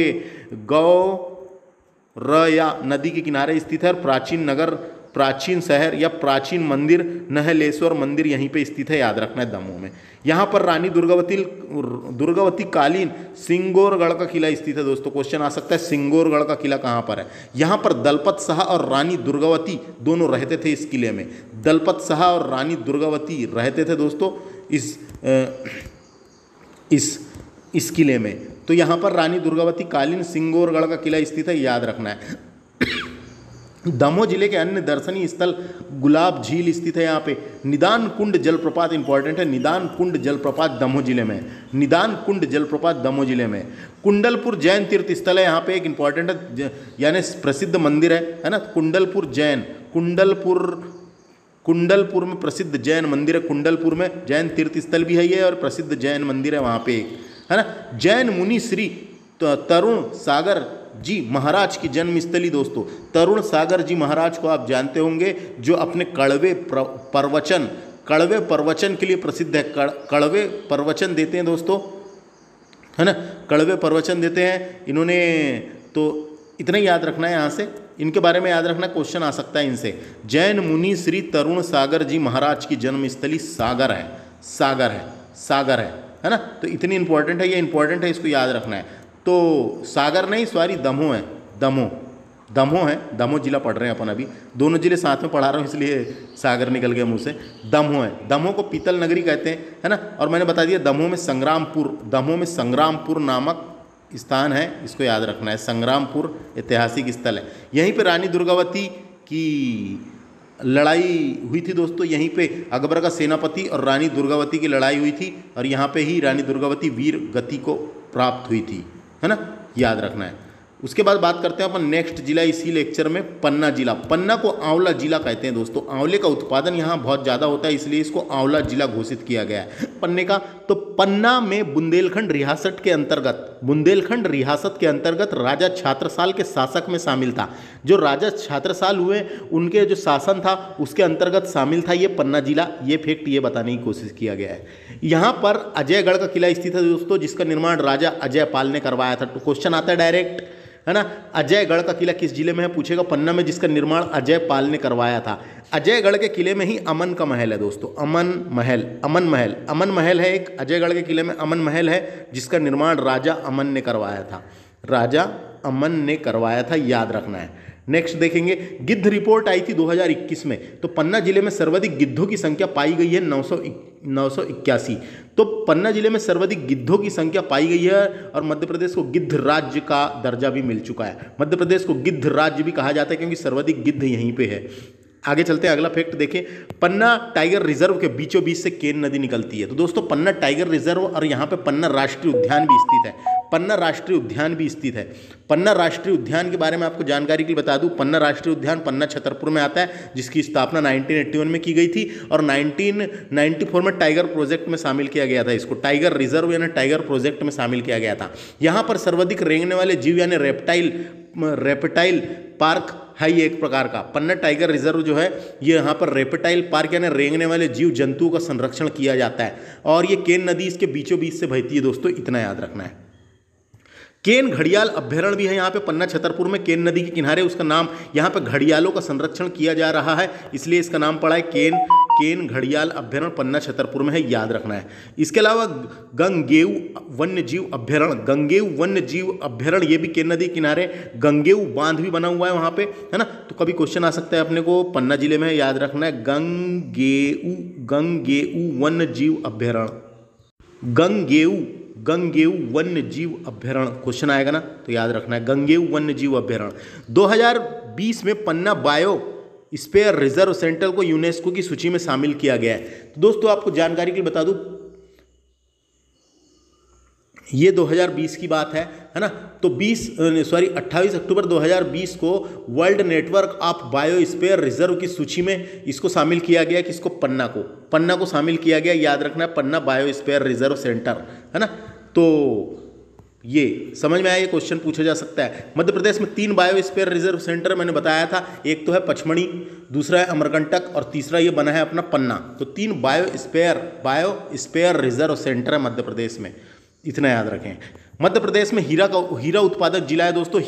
गौरया नदी के किनारे स्थित है, और प्राचीन नगर, प्राचीन शहर या प्राचीन मंदिर नहलेश्वर मंदिर यहीं पे स्थित है, याद रखना है दमोह में। यहाँ पर रानी दुर्गावती कालीन सिंगोरगढ़ का किला स्थित है दोस्तों। क्वेश्चन आ सकता है सिंगोरगढ़ का किला कहाँ पर है? यहाँ पर दलपत शाह और रानी दुर्गावती दोनों रहते थे इस किले में। दोस्तों इस किले में। तो यहाँ पर रानी दुर्गावती कालीन सिंगोरगढ़ का किला स्थित है, याद रखना है। दमोह जिले के अन्य दर्शनीय स्थल गुलाब झील स्थित है। यहाँ पे निदान कुंड जलप्रपात इंपॉर्टेंट है। निदान कुंड जलप्रपात दमोह जिले में। कुंडलपुर जैन तीर्थ स्थल है, यहाँ पे एक इंपॉर्टेंट है, यानी प्रसिद्ध मंदिर है ना। कुंडलपुर में प्रसिद्ध जैन मंदिर है। कुंडलपुर में जैन तीर्थ स्थल भी है ये, और प्रसिद्ध जैन मंदिर है वहाँ पे एक, है ना। जैन मुनि श्री तरुण सागर जी महाराज की जन्मस्थली दोस्तों। तरुण सागर जी महाराज को आप जानते होंगे, जो अपने कड़वे प्रवचन के लिए प्रसिद्ध है। कड़वे प्रवचन देते हैं दोस्तों, है ना, कड़वे प्रवचन देते हैं इन्होंने। तो इतना ही याद रखना है, यहाँ से इनके बारे में याद रखना। क्वेश्चन आ सकता है इनसे। जैन मुनि श्री तरुण सागर जी महाराज की जन्मस्थली सागर है, सागर है, है ना। तो इतनी इम्पोर्टेंट है, ये इम्पोर्टेंट है, इसको याद रखना है। तो सागर नहीं, सॉरी दमोह है, दमोह जिला पढ़ रहे हैं अपन अभी, दोनों जिले साथ में पढ़ा रहा हूँ इसलिए सागर निकल गया मुँह से। दमोह है, दमोह को पीतल नगरी कहते हैं, है ना। और मैंने बता दिया दमोह में संग्रामपुर नामक स्थान है, इसको याद रखना है। संग्रामपुर ऐतिहासिक स्थल है। यहीं पर रानी दुर्गावती की लड़ाई हुई थी दोस्तों, यहीं पे अकबर का सेनापति और रानी दुर्गावती की लड़ाई हुई थी और यहाँ पे ही रानी दुर्गावती वीर गति को प्राप्त हुई थी, है ना, याद रखना है। उसके बाद बात करते हैं अपन नेक्स्ट जिला इसी लेक्चर में, पन्ना जिला। पन्ना को आंवला जिला कहते हैं दोस्तों। आंवले का उत्पादन यहाँ बहुत ज़्यादा होता है इसलिए इसको आंवला जिला घोषित किया गया है पन्ने का। तो पन्ना में बुंदेलखंड रियासत के अंतर्गत राजा छात्रसाल के शासक में शामिल था। जो राजा छात्रसाल हुए उनके जो शासन था उसके अंतर्गत शामिल था ये पन्ना जिला। ये फैक्ट ये बताने की कोशिश किया गया है। यहाँ पर अजयगढ़ का किला स्थित है दोस्तों, जिसका निर्माण राजा अजयपाल ने करवाया था। तो क्वेश्चन आता है डायरेक्ट, है ना, अजयगढ़ का किला किस जिले में है, पूछेगा। पन्ना में, जिसका निर्माण अजयपाल ने करवाया था। अजयगढ़ के किले में ही अमन का महल है दोस्तों। अमन महल है एक, अजयगढ़ के किले में अमन महल है, जिसका निर्माण राजा अमन ने करवाया था, याद रखना है। नेक्स्ट देखेंगे, गिद्ध रिपोर्ट आई थी 2021 में। तो पन्ना जिले में सर्वाधिक गिद्धों की संख्या पाई गई है 981। तो पन्ना जिले में सर्वाधिक गिद्धों की संख्या पाई गई है और मध्य प्रदेश को गिद्ध राज्य का दर्जा भी मिल चुका है। मध्य प्रदेश को गिद्ध राज्य भी कहा जाता है क्योंकि सर्वाधिक गिद्ध यहीं पे है। आगे चलते हैं, अगला फैक्ट देखें। पन्ना टाइगर रिजर्व के बीचों बीच से केन नदी निकलती है। तो दोस्तों पन्ना टाइगर रिजर्व और यहाँ पे पन्ना राष्ट्रीय उद्यान भी स्थित है। पन्ना राष्ट्रीय उद्यान के बारे में आपको जानकारी के लिए बता दूं, पन्ना राष्ट्रीय उद्यान पन्ना छतरपुर में आता है, जिसकी स्थापना 1981 में की गई थी और 1994 में टाइगर प्रोजेक्ट में शामिल किया गया था। इसको टाइगर रिजर्व यानी टाइगर प्रोजेक्ट में शामिल किया गया था। यहाँ पर सर्वाधिक रेंगने वाले जीव यानी रेप्टाइल पार्क है ये एक प्रकार का। पन्ना टाइगर रिजर्व जो है ये, यहाँ पर रेप्टाइल पार्क यानी रेंगने वाले जीव जंतुओं का संरक्षण किया जाता है। और ये केन नदी इसके बीचों बीच से बहती है दोस्तों, इतना याद रखना है। केन घड़ियाल अभ्यारण्य भी है यहाँ पे पन्ना छतरपुर में, केन नदी के किनारे। उसका नाम यहाँ पे घड़ियालों का संरक्षण किया जा रहा है इसलिए इसका नाम पड़ा है केन घड़ियाल अभ्यारण्य पन्ना छतरपुर में है, याद रखना है। इसके अलावा गंगेव वन्य जीव अभ्यारण्य ये भी केन नदी किनारे, गंगेव बांध भी बना हुआ है वहाँ पे, है ना। तो कभी क्वेश्चन आ सकता है अपने को, पन्ना जिले में याद रखना है गंगेव वन्य जीव अभ्यारण्य क्वेश्चन आएगा ना, तो याद रखना है गंगेव वन्य जीव अभ्यारण्य। 2020 में Panna biosphere reserve centre को यूनेस्को की सूची में शामिल किया गया है। तो दोस्तों आपको जानकारी के लिए बता दूं, ये 2020 की बात है ना। तो 28 अक्टूबर 2020 को world network of biosphere reserve की सूची में इसको शामिल किया गया। किसको? पन्ना को शामिल किया गया, याद रखना है। पन्ना बायोस्फीयर रिजर्व सेंटर, है ना। तो ये समझ में आया, ये क्वेश्चन पूछा जा सकता है। मध्य प्रदेश में 3 बायोस्फीयर रिजर्व सेंटर मैंने बताया था, एक तो है पचमणी, दूसरा है अमरकंटक और तीसरा ये बना है अपना पन्ना। तो 3 बायोस्फीयर रिजर्व सेंटर है मध्य प्रदेश में, इतना याद रखें। मध्य प्रदेश में हीरा उत्पादक जिला है दोस्तों।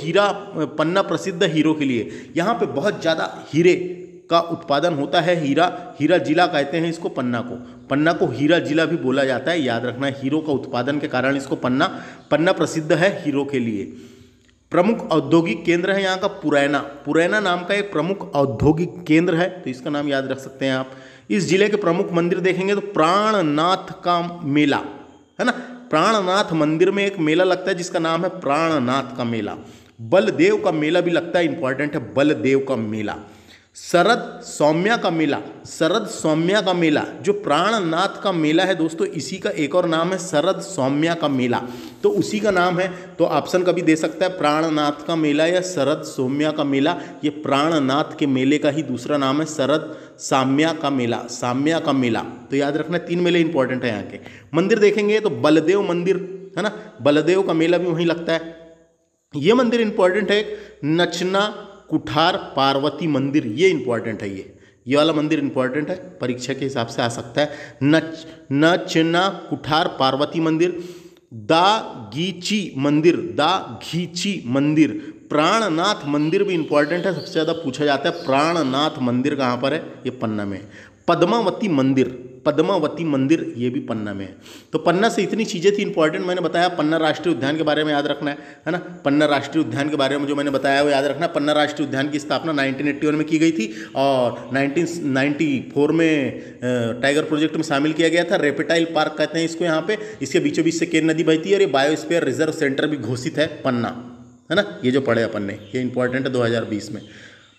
पन्ना प्रसिद्ध हीरों के लिए, यहाँ पे बहुत ज़्यादा हीरे का उत्पादन होता है। हीरा जिला कहते हैं इसको, पन्ना को हीरा जिला भी बोला जाता है, याद रखना है। हीरों का उत्पादन के कारण इसको पन्ना प्रसिद्ध है हीरों के लिए। प्रमुख औद्योगिक केंद्र है यहाँ का पुरैना नाम का एक प्रमुख औद्योगिक केंद्र है, तो इसका नाम याद रख सकते हैं आप। इस जिले के प्रमुख मंदिर देखेंगे तो प्राणनाथ का मेला, है ना। प्राणनाथ मंदिर में एक मेला लगता है जिसका नाम है प्राणनाथ का मेला। बलदेव का मेला भी लगता है, इंपॉर्टेंट है बलदेव का मेला। शरद सौम्या का मेला जो प्राणनाथ का मेला है दोस्तों, इसी का एक और नाम है शरद सौम्या का मेला, तो उसी का नाम है। तो ऑप्शन कभी दे सकता है प्राणनाथ का मेला या शरद सौम्या का मेला। ये प्राणनाथ के मेले का ही दूसरा नाम है शरद साम्या का मेला, तो याद रखना। 3 मेले इंपॉर्टेंट है यहाँ के। मंदिर देखेंगे तो बलदेव मंदिर, है ना, बलदेव का मेला भी वहीं लगता है। ये मंदिर इंपॉर्टेंट है। नचना कुठार पार्वती मंदिर, ये इंपॉर्टेंट है। ये वाला मंदिर इंपॉर्टेंट है, परीक्षा के हिसाब से आ सकता है। नचना कुठार पार्वती मंदिर, दागीची मंदिर प्राणनाथ मंदिर भी इंपॉर्टेंट है, सबसे ज़्यादा पूछा जाता है। प्राणनाथ मंदिर कहाँ पर है? ये पन्ना में है। पद्मावती मंदिर, पद्मावती मंदिर ये भी पन्ना में है। तो पन्ना से इतनी चीज़ें थी इंपॉर्टेंट। मैंने बताया पन्ना राष्ट्रीय उद्यान के बारे में याद रखना है ना। पन्ना राष्ट्रीय उद्यान के बारे में जो मैंने बताया वो याद रखना। पन्ना राष्ट्रीय उद्यान की स्थापना 1981 में की गई थी और 1994 में टाइगर प्रोजेक्ट में शामिल किया गया था। रेपिटाइल पार्क कहते हैं इसको यहाँ पे। इसके बीचों बीच से केन नदी बहती है और ये बायोस्फीयर रिजर्व सेंटर भी घोषित है पन्ना, है ना। ये जो पढ़े अपन ने ये इंपॉर्टेंट है 2020 में।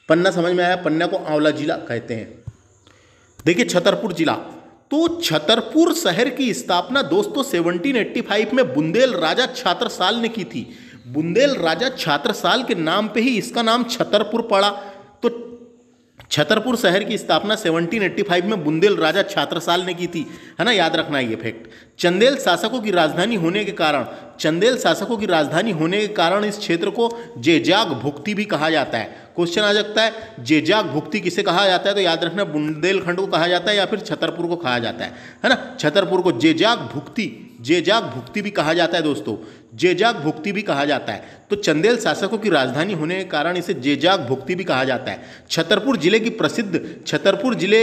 पन्ना समझ में आया। पन्ना को आंवला जिला कहते हैं। देखिए छतरपुर जिला, तो छतरपुर शहर की स्थापना दोस्तों 1785 में बुंदेल राजा छात्रसाल ने की थी। बुंदेल राजा छात्रसाल के नाम पे ही इसका नाम छतरपुर पड़ा। तो छतरपुर शहर की स्थापना 1785 में बुंदेल राजा छात्रसाल ने की थी, है ना, याद रखना ये फैक्ट। चंदेल शासकों की राजधानी होने के कारण, चंदेल शासकों की राजधानी होने के कारण इस क्षेत्र को जेजाकभुक्ति भी कहा जाता है। क्वेश्चन आ सकता है जेजाकभुक्ति किसे कहा जाता है, तो याद रखना बुंदेलखंड को कहा जाता है या फिर छतरपुर को कहा जाता है, है ना। छतरपुर को जेजाकभुक्ति, जेजाकभुक्ति भी कहा जाता है दोस्तों, जेजाकभुक्ति भी कहा जाता है। तो चंदेल शासकों की राजधानी होने के कारण इसे जेजाकभुक्ति भी कहा जाता है। छतरपुर जिले की प्रसिद्ध, छतरपुर जिले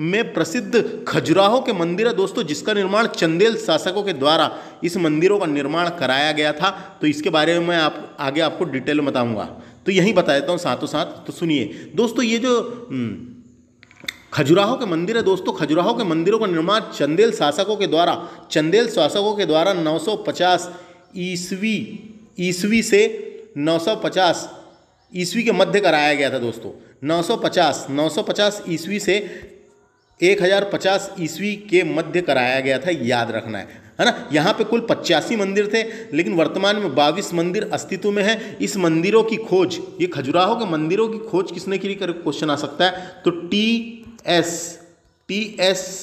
में प्रसिद्ध खजुराहो के मंदिर है दोस्तों, जिसका निर्माण चंदेल शासकों के द्वारा इस मंदिरों का निर्माण कराया गया था। तो इसके बारे में मैं आप आगे आपको डिटेल में बताऊंगा, तो यहीं बता देता हूँ साथों साथ। तो सुनिए दोस्तों, ये जो खजुराहो के मंदिर है दोस्तों, खजुराहो के मंदिरों का निर्माण चंदेल शासकों के द्वारा 950 ईस्वी से 950 ईस्वी के मध्य कराया गया था दोस्तों। 950 ईस्वी से 1050 ईस्वी के मध्य कराया गया था, याद रखना है ना। यहाँ पे कुल 85 मंदिर थे, लेकिन वर्तमान में 22 मंदिर अस्तित्व में हैं। इस मंदिरों की खोज, ये खजुराहो के मंदिरों की खोज किसने की, क्वेश्चन आ सकता है। तो टी एस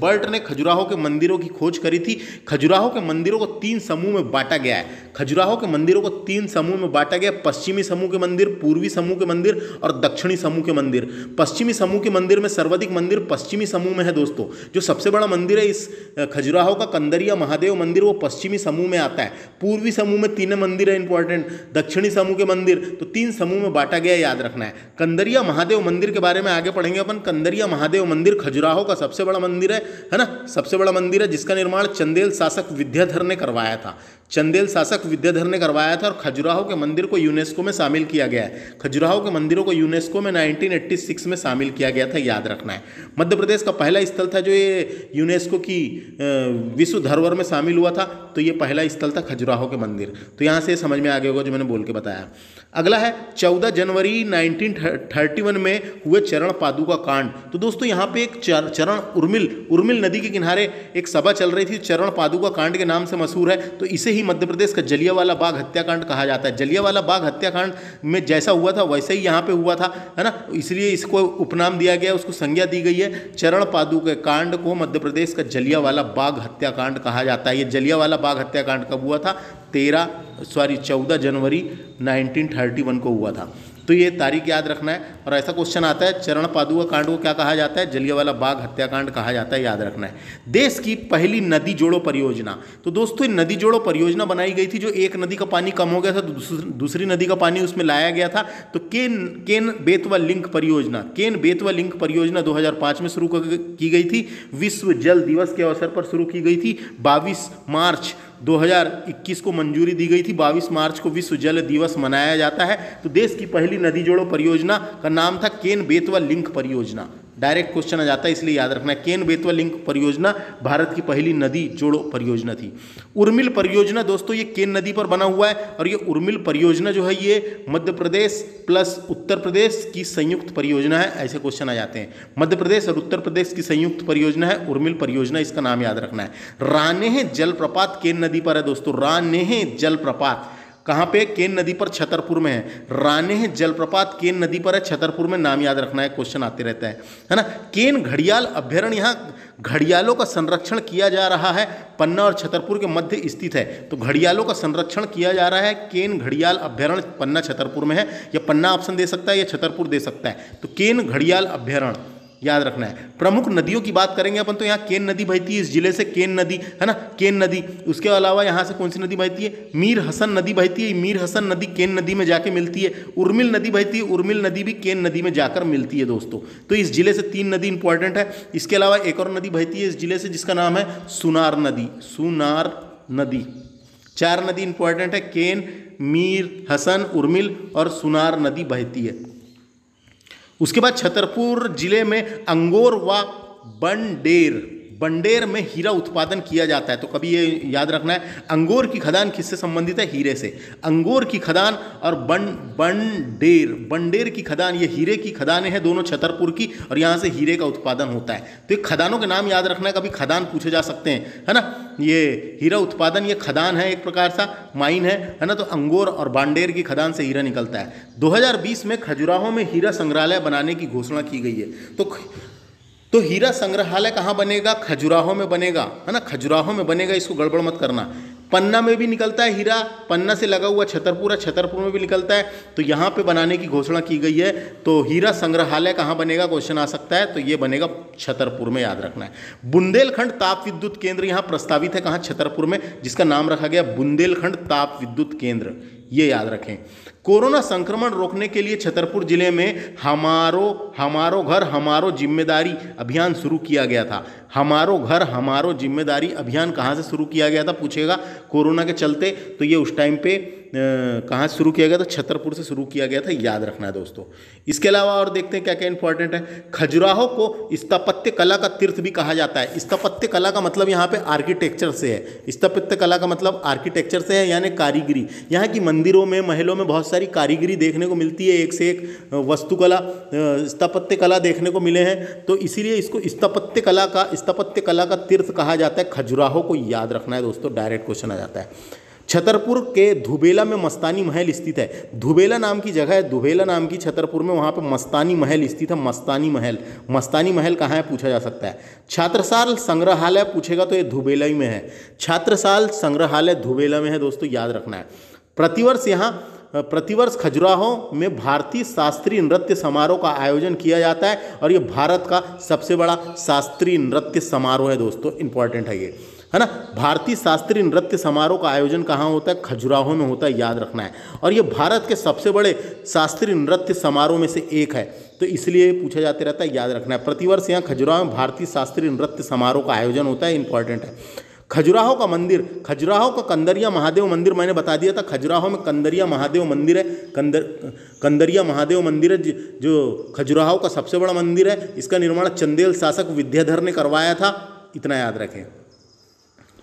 बर्ट ने खजुराहो के मंदिरों की खोज करी थी। खजुराहो के मंदिरों को 3 समूह में बांटा गया है। खजुराहो के मंदिरों को 3 समूह में बांटा गया, पश्चिमी समूह के मंदिर, पूर्वी समूह के मंदिर और दक्षिणी समूह के मंदिर। पश्चिमी समूह के मंदिर में सर्वाधिक मंदिर पश्चिमी समूह में है दोस्तों। जो सबसे बड़ा मंदिर है इस खजुराहो का कंदरिया महादेव मंदिर, वो पश्चिमी समूह में आता है। पूर्वी समूह में 3 मंदिर है इंपॉर्टेंट, दक्षिणी समूह के मंदिर, तो 3 समूह में बांटा गया, याद रखना है। कंदरिया महादेव मंदिर के बारे में आगे पढ़ेंगे अपन। कंदरिया महादेव मंदिर खजुराहो का सबसे बड़ा मंदिर है ना, सबसे बड़ा मंदिर है, जिसका निर्माण चंदेल शासक विद्याधर ने करवाया था। चंदेल शासक विद्याधर ने करवाया था और खजुराहो के मंदिर को यूनेस्को में शामिल किया गया है। खजुराहो के मंदिरों को यूनेस्को में 1986 में शामिल किया गया था, याद रखना है। मध्य प्रदेश का पहला स्थल था जो ये यूनेस्को की विश्व धरोहर में शामिल हुआ था, तो ये पहला स्थल था खजुराहो के मंदिर। तो यहाँ से समझ में आ गया होगा जो मैंने बोल के बताया। अगला है 14 जनवरी 1931 में हुए चरण पादुका कांड। तो दोस्तों यहाँ पे एक चरण उर्मिल नदी के किनारे एक सभा चल रही थी, चरण पादुका कांड के नाम से मशहूर है। तो इसे ही मध्य प्रदेश का जलियांवाला बाग हत्याकांड कहा जाता है। जलियांवाला बाग हत्याकांड में जैसा हुआ था वैसे ही यहाँ पे हुआ था, है ना, इसलिए इसको उपनाम दिया गया, उसको संज्ञा दी गई है। चरण पादुका कांड को मध्य प्रदेश का जलियांवाला बाग हत्याकांड कहा जाता है। ये जलियांवाला बाग हत्याकांड कब हुआ था? 14 जनवरी 1931 को हुआ था। तो ये तारीख याद रखना है। और ऐसा क्वेश्चन आता है चरण पादुका कांड को क्या कहा जाता है? जलियांवाला बाग हत्याकांड कहा जाता है, याद रखना है। देश की पहली नदी जोड़ो परियोजना, तो दोस्तों ये नदी जोड़ो परियोजना बनाई गई थी। जो एक नदी का पानी कम हो गया था तो दूसरी नदी का पानी उसमें लाया गया था। तो केन बेतवा लिंक परियोजना 2005 में शुरू की गई थी। विश्व जल दिवस के अवसर पर शुरू की गई थी। 22 मार्च 2021 को मंजूरी दी गई थी। 22 मार्च को विश्व जल दिवस मनाया जाता है। तो देश की पहली नदी जोड़ो परियोजना का नाम था केन बेतवा लिंक परियोजना। डायरेक्ट क्वेश्चन आ जाता है, इसलिए याद रखना है। केन बेतवा लिंक परियोजना भारत की पहली नदी जोड़ो परियोजना थी। उर्मिल परियोजना दोस्तों ये केन नदी पर बना हुआ है और ये उर्मिल परियोजना जो है ये मध्य प्रदेश प्लस उत्तर प्रदेश की संयुक्त परियोजना है। ऐसे क्वेश्चन आ जाते हैं। मध्य प्रदेश और उत्तर प्रदेश की संयुक्त परियोजना है उर्मिल परियोजना, इसका नाम याद रखना है। रानेह जलप्रपात केन नदी पर है दोस्तों। रानेह जलप्रपात कहाँ पे? केन नदी पर, छतरपुर में है। रानेह जलप्रपात केन नदी पर है, छतरपुर में, नाम याद रखना है, क्वेश्चन आते रहता है, है ना। केन घड़ियाल अभ्यारण्य, यहाँ घड़ियालों का संरक्षण किया जा रहा है। पन्ना और छतरपुर के मध्य स्थित है, तो घड़ियालों का संरक्षण किया जा रहा है। केन घड़ियाल अभ्यारण्य पन्ना छतरपुर में है। या पन्ना ऑप्शन दे सकता है या छतरपुर दे सकता है। तो केन घड़ियाल अभ्यारण्य याद रखना है। प्रमुख नदियों की बात करेंगे अपन तो यहाँ केन नदी बहती है, इस जिले से केन नदी है ना, केन नदी। उसके अलावा यहाँ से कौन सी नदी बहती है, मीर हसन नदी बहती है। मीर हसन नदी केन नदी में जाके मिलती है। उर्मिल नदी बहती है, उर्मिल नदी भी केन नदी में जाकर मिलती है दोस्तों। तो इस जिले से तीन नदी इंपॉर्टेंट है। इसके अलावा एक और नदी बहती है इस जिले से जिसका नाम है सुनार नदी, सुनार नदी। चार नदी इंपॉर्टेंट है, केन, मीर हसन, उर्मिल और सुनार नदी बहती है। उसके बाद छतरपुर जिले में अंगोर व बंडेर, बंडेर में हीरा उत्पादन किया जाता है। तो कभी ये याद रखना है, अंगोर की खदान किससे संबंधित है, हीरे से। अंगोर की खदान और बंडेर की खदान, ये हीरे की खदानें हैं दोनों छतरपुर की, और यहाँ से हीरे का उत्पादन होता है। तो ये खदानों के नाम याद रखना है, कभी खदान पूछे जा सकते हैं, है ना। ये हीरा उत्पादन, ये खदान है, एक प्रकार सा माइन है ना। तो अंगोर और बंडेर की खदान से हीरा निकलता है। 2020 में खजुराहो में हीरा संग्रहालय बनाने की घोषणा की गई है। तो हीरा संग्रहालय कहाँ बनेगा, खजुराहो में बनेगा, है ना, खजुराहो में बनेगा, इसको गड़बड़ मत करना। पन्ना में भी निकलता है हीरा, पन्ना से लगा हुआ छतरपुर है, छतरपुर में भी निकलता है। तो यहाँ पे बनाने की घोषणा की गई है। तो हीरा संग्रहालय कहाँ बनेगा क्वेश्चन आ सकता है, तो ये बनेगा छतरपुर में, याद रखना है। बुंदेलखंड ताप विद्युत केंद्र यहाँ प्रस्तावित है, कहाँ, छतरपुर में, जिसका नाम रखा गया बुंदेलखंड ताप विद्युत केंद्र, ये याद रखें। कोरोना संक्रमण रोकने के लिए छतरपुर जिले में हमारो घर हमारो जिम्मेदारी अभियान शुरू किया गया था। हमारो घर हमारो जिम्मेदारी अभियान कहाँ से शुरू किया गया था पूछेगा, कोरोना के चलते। तो ये उस टाइम पे कहाँ से शुरू किया गया था, छतरपुर से शुरू किया गया था, याद रखना है दोस्तों। इसके अलावा और देखते हैं क्या क्या इंपॉर्टेंट है। खजुराहो को स्थापत्य कला का तीर्थ भी कहा जाता है। स्थापत्य कला का मतलब यहाँ पे आर्किटेक्चर से है, स्थापत्य कला का मतलब आर्किटेक्चर से है, यानी कारीगरी। यहाँ की मंदिरों में, महलों में बहुत सारी कारीगरी देखने को मिलती है, एक से एक वस्तुकला, स्थापत्य कला देखने को मिले हैं। तो इसीलिए इसको स्थापत्य कला का तीर्थ कहा जाता है, खजुराहो को याद रखना है दोस्तों, डायरेक्ट क्वेश्चन आ जाता है। छतरपुर के धुबेला में मस्तानी महल स्थित है। धुबेला नाम की जगह है, धुबेला नाम की छतरपुर में, वहाँ पे मस्तानी महल स्थित है। मस्तानी महल कहाँ है पूछा जा सकता है। छात्रसाल संग्रहालय पूछेगा तो ये धुबेला ही में है। छात्रसाल संग्रहालय धुबेला में है दोस्तों, याद रखना है। प्रतिवर्ष खजुराहो में भारतीय शास्त्रीय नृत्य समारोह का आयोजन किया जाता है, और ये भारत का सबसे बड़ा शास्त्रीय नृत्य समारोह है दोस्तों, इंपॉर्टेंट है ये, है ना। भारतीय शास्त्रीय नृत्य समारोह का आयोजन कहाँ होता है, खजुराहो में होता है, याद रखना है। और ये भारत के सबसे बड़े शास्त्रीय नृत्य समारोह में से एक है, तो इसलिए पूछा जाते रहता है, याद रखना है। प्रतिवर्ष यहाँ खजुराहो में भारतीय शास्त्रीय नृत्य समारोह का आयोजन होता है, इंपॉर्टेंट है। खजुराहो का मंदिर, खजुराहो का कंदरिया महादेव मंदिर, मैंने बता दिया था खजुराहो में कंदरिया महादेव मंदिर है। कंदरिया महादेव मंदिर है जो खजुराहो का सबसे बड़ा मंदिर है। इसका निर्माण चंदेल शासक विद्याधर ने करवाया था, इतना याद रखें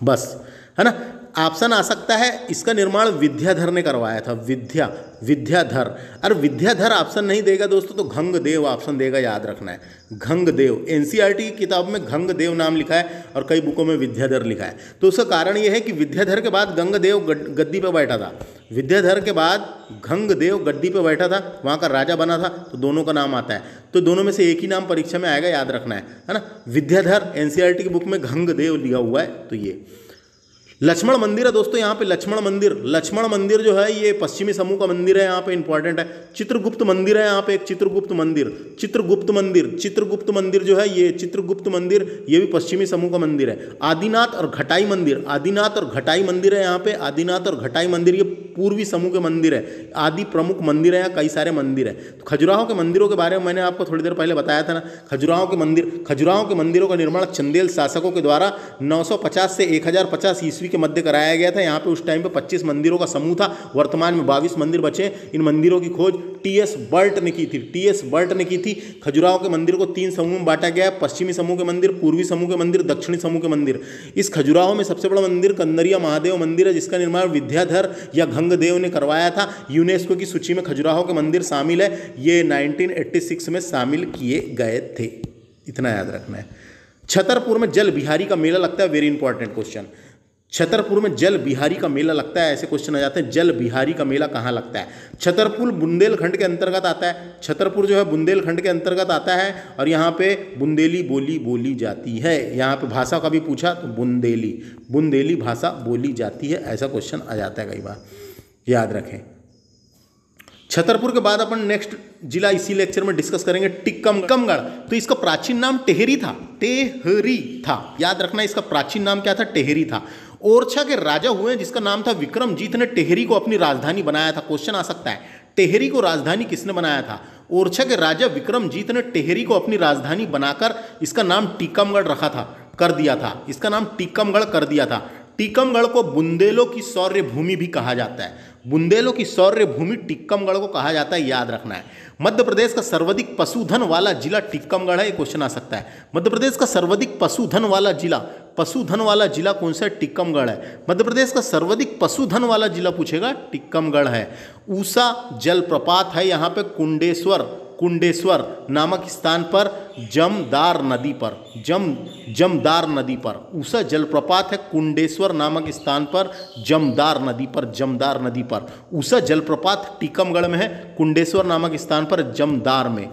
बस, है ना। ऑप्शन आ सकता है, इसका निर्माण विद्याधर ने करवाया था, विद्याधर। अरे विद्याधर ऑप्शन नहीं देगा दोस्तों तो घंगदेव ऑप्शन देगा, याद रखना है। घंगदेव, एनसीईआरटी की किताब में घंगदेव नाम लिखा है और कई बुकों में विद्याधर लिखा है। तो उसका कारण यह है कि विद्याधर के बाद घंगदेव गद्दी पर बैठा था, विद्याधर के बाद घंगदेव गद्दी पर बैठा था, वहाँ का राजा बना था, तो दोनों का नाम आता है। तो दोनों में से एक ही नाम परीक्षा में आएगा, याद रखना है ना। विद्याधर एनसीईआरटी की बुक में घंगदेव लिखा हुआ है। तो ये लक्ष्मण मंदिर है दोस्तों, यहाँ पे लक्ष्मण मंदिर जो है ये पश्चिमी समूह का मंदिर है, यहाँ पे इंपॉर्टेंट है। चित्रगुप्त मंदिर है, यहाँ पे एक चित्रगुप्त मंदिर जो है ये चित्रगुप्त मंदिर, ये भी पश्चिमी समूह का मंदिर है। आदिनाथ और घटाई मंदिर है, यहाँ पे आदिनाथ और घटाई मंदिर ये पूर्वी समूह के मंदिर है। आदि प्रमुख मंदिर है, यहाँ कई सारे मंदिर है। तो खजुराहो के मंदिरों के बारे में मैंने आपको थोड़ी देर पहले बताया था ना। खजुराहो के मंदिरों का निर्माण चंदेल शासकों के द्वारा 950 से 1050 ईस्वी के मध्य कराया गया था। यहाँ पे उस टाइम पे 25 मंदिरों का समूह था, वर्तमान में 22 मंदिर बचे। इन मंदिरों की खोज टीएस बर्ट ने की थी। खजुराहो के मंदिर को 3 समूह में बांटा गया है, पश्चिमी समूह के मंदिर, पूर्वी समूह के मंदिर, दक्षिणी समूह के मंदिर। इस खजुराहो में सबसे बड़ा मंदिर कंदरिया महादेव मंदिर है, जिसका निर्माण विद्याधर या घंगदेव ने करवाया था। यूनेस्को की सूची में खजुराहो के मंदिर शामिल है, ये 1986 में शामिल किए गए थे, इतना याद रखना है। छतरपुर में जल बिहारी का मेला लगता है, वेरी इंपॉर्टेंट क्वेश्चन। छतरपुर में जल बिहारी का मेला लगता है, ऐसे क्वेश्चन आ जाते हैं। जल बिहारी का मेला कहाँ लगता है? छतरपुर बुंदेलखंड के अंतर्गत आता है। छतरपुर जो है बुंदेलखंड के अंतर्गत आता है, और यहाँ पे बुंदेली बोली बोली जाती है। यहाँ पे भाषा का भी पूछा तो बुंदेली भाषा बोली जाती है, ऐसा क्वेश्चन आ जाता है कई बार, याद रखें। छतरपुर के बाद अपन नेक्स्ट जिला इसी लेक्चर में डिस्कस करेंगे टीकमगढ़। तो इसका प्राचीन नाम टेहरी था, याद रखना इसका प्राचीन नाम क्या था, टेहरी था। ओरछा के राजा हुए जिसका नाम था विक्रमजीत ने टेहरी को अपनी राजधानी बनाया था। क्वेश्चन आ सकता है टेहरी को राजधानी किसने बनाया था। ओरछा के राजा विक्रमजीत ने टेहरी को अपनी राजधानी बनाकर इसका नाम टीकमगढ़ रखा था, कर दिया था, इसका नाम टीकमगढ़ कर दिया था। टीकमगढ़ को बुंदेलों की शौर्य भूमि भी कहा जाता है, बुंदेलों की शौर्य भूमि टीकमगढ़ को कहा जाता है, याद रखना है। मध्य प्रदेश का सर्वाधिक पशुधन वाला जिला टीकमगढ़ है, ये क्वेश्चन आ सकता है। मध्य प्रदेश का सर्वाधिक पशुधन वाला जिला, पशुधन वाला जिला कौन सा है, टीकमगढ़ है। मध्य प्रदेश का सर्वाधिक पशुधन वाला जिला पूछेगा, टीकमगढ़ है। ऊषा जलप्रपात है यहाँ पे कुंडेश्वर नामक स्थान पर, जमदार नदी पर ऊषा जलप्रपात है। कुंडेश्वर नामक स्थान पर जमदार नदी पर ऊषा जलप्रपात टीकमगढ़ में है, कुंडेश्वर नामक स्थान पर जमदार में।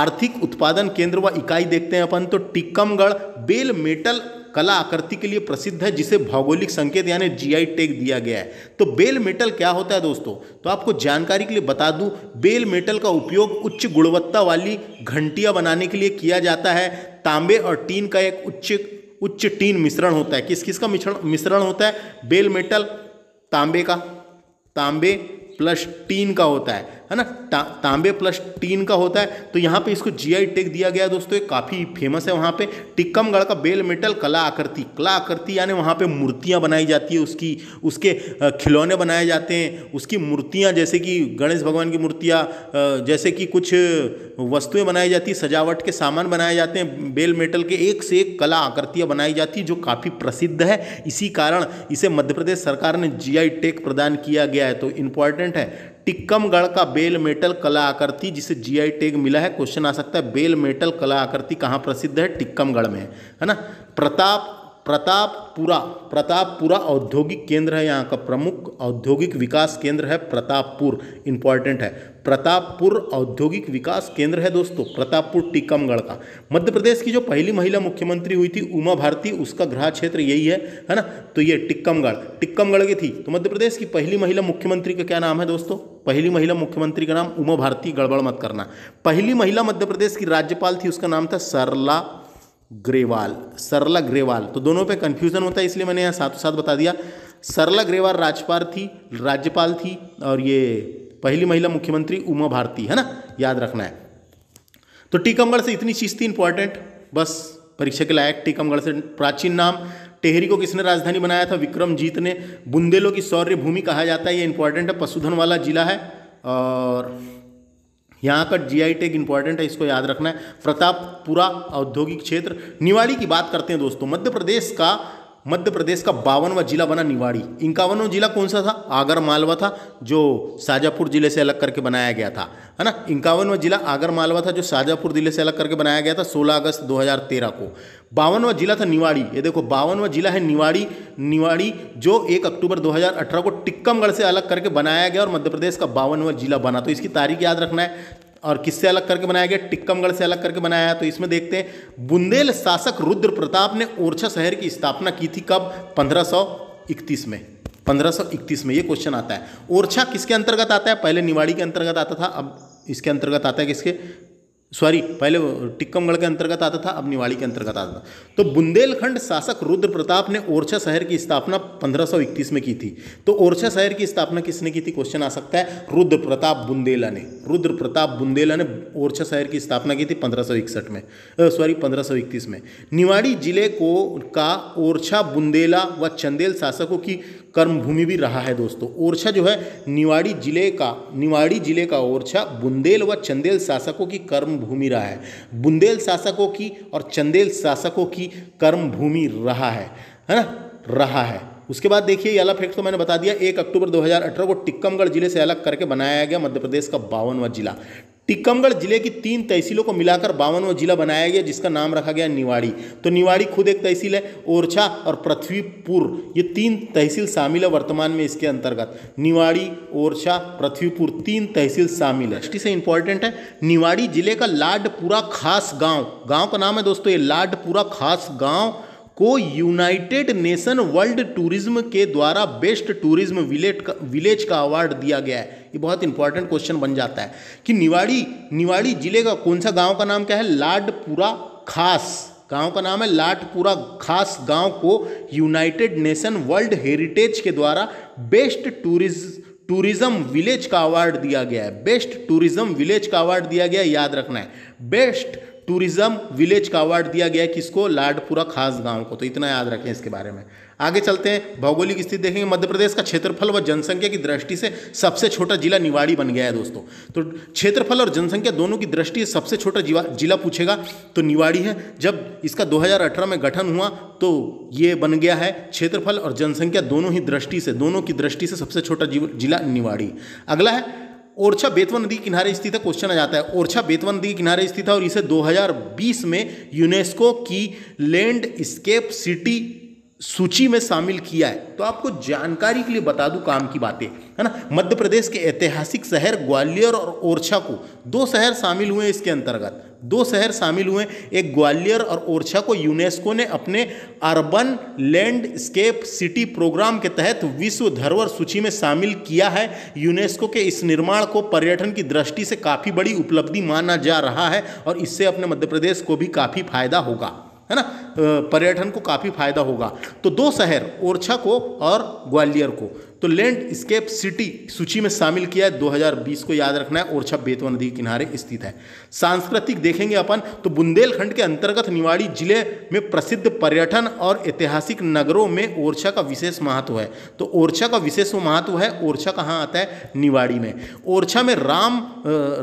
आर्थिक उत्पादन केंद्र व इकाई देखते हैं अपन तो टीकमगढ़ बेल मेटल कला आकृति के लिए प्रसिद्ध है जिसे भौगोलिक संकेत यानी जीआई टैग दिया गया है। तो बेल मेटल क्या होता है दोस्तों, तो आपको जानकारी के लिए बता दूं, बेल मेटल का उपयोग उच्च गुणवत्ता वाली घंटियां बनाने के लिए किया जाता है। तांबे और टीन का एक उच्च टीन मिश्रण होता है। किस किस का मिश्रण होता है, बेल मेटल तांबे प्लस टीन का होता है ना, तांबे प्लस टीन का होता है। तो यहाँ पे इसको जीआई टैग दिया गया है दोस्तों, ये काफ़ी फेमस है वहाँ पे। टीकमगढ़ का बेल मेटल कला आकृति यानी वहाँ पे मूर्तियाँ बनाई जाती है, उसके खिलौने बनाए जाते हैं, उसकी मूर्तियाँ जैसे कि गणेश भगवान की मूर्तियाँ, जैसे कि कुछ वस्तुएँ बनाई जाती, सजावट के सामान बनाए जाते हैं। बेल मेटल के एक से एक कला आकृतियाँ बनाई जाती जो काफ़ी प्रसिद्ध है, इसी कारण इसे मध्य प्रदेश सरकार ने जीआई टैग प्रदान किया गया है। तो इम्पोर्टेंट है टीकमगढ़ का बेल मेटल कला आकृति जिसे जीआई टैग मिला है। क्वेश्चन आ सकता है बेल मेटल कला आकृति कहां प्रसिद्ध है, टीकमगढ़ में है ना। प्रतापपुरा औद्योगिक केंद्र है, यहाँ का प्रमुख औद्योगिक विकास केंद्र है प्रतापपुर, इंपॉर्टेंट है। प्रतापपुर औद्योगिक विकास केंद्र है दोस्तों, प्रतापपुर टीकमगढ़ का। मध्य प्रदेश की जो पहली महिला मुख्यमंत्री हुई थी उमा भारती, उसका गृह क्षेत्र यही है ना। तो ये टीकमगढ़ की थी। तो मध्य प्रदेश की पहली महिला मुख्यमंत्री का क्या नाम है दोस्तों, पहली महिला मुख्यमंत्री का नाम उमा भारती, गड़बड़ मत करना। पहली महिला मध्य प्रदेश की राज्यपाल थी, उसका नाम था सरला ग्रेवाल। तो दोनों पे कंफ्यूजन होता है इसलिए मैंने यहाँ साथ साथ बता दिया। सरला ग्रेवाल राज्यपाल थी और ये पहली महिला मुख्यमंत्री उमा भारती है ना, याद रखना है। तो टीकमगढ़ से इतनी चीज़ थी इंपॉर्टेंट, बस परीक्षा के लायक। टीकमगढ़ से प्राचीन नाम, टेहरी को किसने राजधानी बनाया था, विक्रमजीत ने। बुंदेलों की शौर्य भूमि कहा जाता है, ये इंपॉर्टेंट है, पशुधन वाला जिला है। और यहाँ का जीआई टैग इंपॉर्टेंट है, इसको याद रखना है। प्रतापपुरा औद्योगिक क्षेत्र। निवाड़ी की बात करते हैं दोस्तों, मध्य प्रदेश का 52वां जिला बना निवाड़ी। 51वां जिला कौन सा था, आगर मालवा था, जो शाजापुर जिले से अलग करके बनाया गया था है ना। 51वां जिला आगर मालवा था जो शाजापुर जिले से अलग करके बनाया गया था 16 अगस्त 2013 को। 52वां जिला था निवाड़ी, ये देखो 52वां जिला है निवाड़ी जो 1 अक्टूबर 2018 को टीकमगढ़ से अलग करके बनाया गया और मध्य प्रदेश का 52वां जिला बना। तो इसकी तारीख याद रखना है। और किससे अलग करके बनाया गया, टीकमगढ़ से अलग करके बनाया। तो इसमें देखते हैं बुंदेल शासक रुद्र प्रताप ने ओरछा शहर की स्थापना की थी, कब, 1531 में। 1531 में ये क्वेश्चन आता है। ओरछा किसके अंतर्गत आता है, पहले निवाड़ी के अंतर्गत आता था, अब इसके अंतर्गत आता है, पहले टीकमगढ़ के अंतर्गत आता था, अब निवाड़ी के अंतर्गत आता था। तो बुंदेलखंड शासक रुद्र प्रताप ने ओरछा शहर की स्थापना 1531 में की थी। तो ओरछा शहर की स्थापना किसने की थी, क्वेश्चन आ सकता है। रुद्र प्रताप बुंदेला ने ओरछा शहर की स्थापना की थी 1531 में। निवाड़ी जिले को का ओरछा, बुंदेला व चंदेल शासकों की कर्मभूमि भी रहा है दोस्तों। ओरछा जो है निवाड़ी जिले का ओरछा बुंदेल व चंदेल शासकों की कर्मभूमि रहा है, बुंदेल शासकों की और चंदेल शासकों की कर्मभूमि रहा है ना, रहा है। उसके बाद देखिए ये वाला फैक्ट तो मैंने बता दिया, 1 अक्टूबर 2018 को टीकमगढ़ जिले से अलग करके बनाया गया मध्य प्रदेश का 52वां जिला। टीकमगढ़ जिले की 3 तहसीलों को मिलाकर 52वां जिला बनाया गया जिसका नाम रखा गया निवाड़ी। तो निवाड़ी खुद एक तहसील है, ओरछा और पृथ्वीपुर ये 3 तहसील शामिल है वर्तमान में इसके अंतर्गत। निवाड़ी, ओरछा, पृथ्वीपुर 3 तहसील शामिल है। इसी से इंपॉर्टेंट है। निवाड़ी जिले का लाडपुरा खास गाँव का नाम है दोस्तों ये, लाडपुरा खास गाँव को यूनाइटेड नेशन वर्ल्ड टूरिज्म के द्वारा बेस्ट टूरिज्म विलेज का अवार्ड दिया गया है। ये बहुत इंपॉर्टेंट क्वेश्चन बन जाता है कि निवाड़ी जिले का कौन सा गांव का नाम क्या है? लाडपुरा खास गांव का नाम है। लाडपुरा खास गांव को यूनाइटेड नेशन वर्ल्ड हेरिटेज के द्वारा बेस्ट टूरिज्म विलेज का अवार्ड दिया गया है। बेस्ट टूरिज्म विलेज का अवार्ड दिया गया, याद रखना है। बेस्ट टूरिज्म विलेज का अवार्ड दिया गया किसको? लाडपुरा खास गांव को। तो इतना याद रखें इसके बारे में। आगे चलते हैं, भौगोलिक स्थिति देखेंगे। मध्य प्रदेश का क्षेत्रफल व जनसंख्या की दृष्टि से सबसे छोटा जिला निवाड़ी बन गया है दोस्तों। तो क्षेत्रफल और जनसंख्या दोनों की दृष्टि से सबसे छोटा जिला पूछेगा तो निवाड़ी है। जब इसका 2018 में गठन हुआ तो ये बन गया है। क्षेत्रफल और जनसंख्या दोनों की दृष्टि से सबसे छोटा जिला निवाड़ी। अगला है ओरछा बेतवा नदी के किनारे स्थित है। क्वेश्चन आ जाता है, ओरछा बेतवा नदी के किनारे स्थित है और इसे 2020 में यूनेस्को की लैंडस्केप सिटी सूची में शामिल किया है। तो आपको जानकारी के लिए बता दूं काम की बातें, है ना। मध्य प्रदेश के ऐतिहासिक शहर ग्वालियर और ओरछा को, दो शहर शामिल हुए इसके अंतर्गत, दो शहर शामिल हुए, एक ग्वालियर और ओरछा को यूनेस्को ने अपने अर्बन लैंडस्केप सिटी प्रोग्राम के तहत विश्व धरोहर सूची में शामिल किया है। यूनेस्को के इस निर्माण को पर्यटन की दृष्टि से काफ़ी बड़ी उपलब्धि माना जा रहा है और इससे अपने मध्य प्रदेश को भी काफ़ी फायदा होगा, है ना, पर्यटन को काफ़ी फायदा होगा। तो दो शहर ओरछा को और ग्वालियर को तो लैंडस्केप सिटी सूची में शामिल किया है 2020 को, याद रखना है। ओरछा बेतवा नदी के किनारे स्थित है। सांस्कृतिक देखेंगे अपन तो बुंदेलखंड के अंतर्गत निवाड़ी जिले में प्रसिद्ध पर्यटन और ऐतिहासिक नगरों में ओरछा का विशेष महत्व है। तो ओरछा का विशेष महत्व है। ओरछा कहाँ आता है? निवाड़ी में। ओरछा में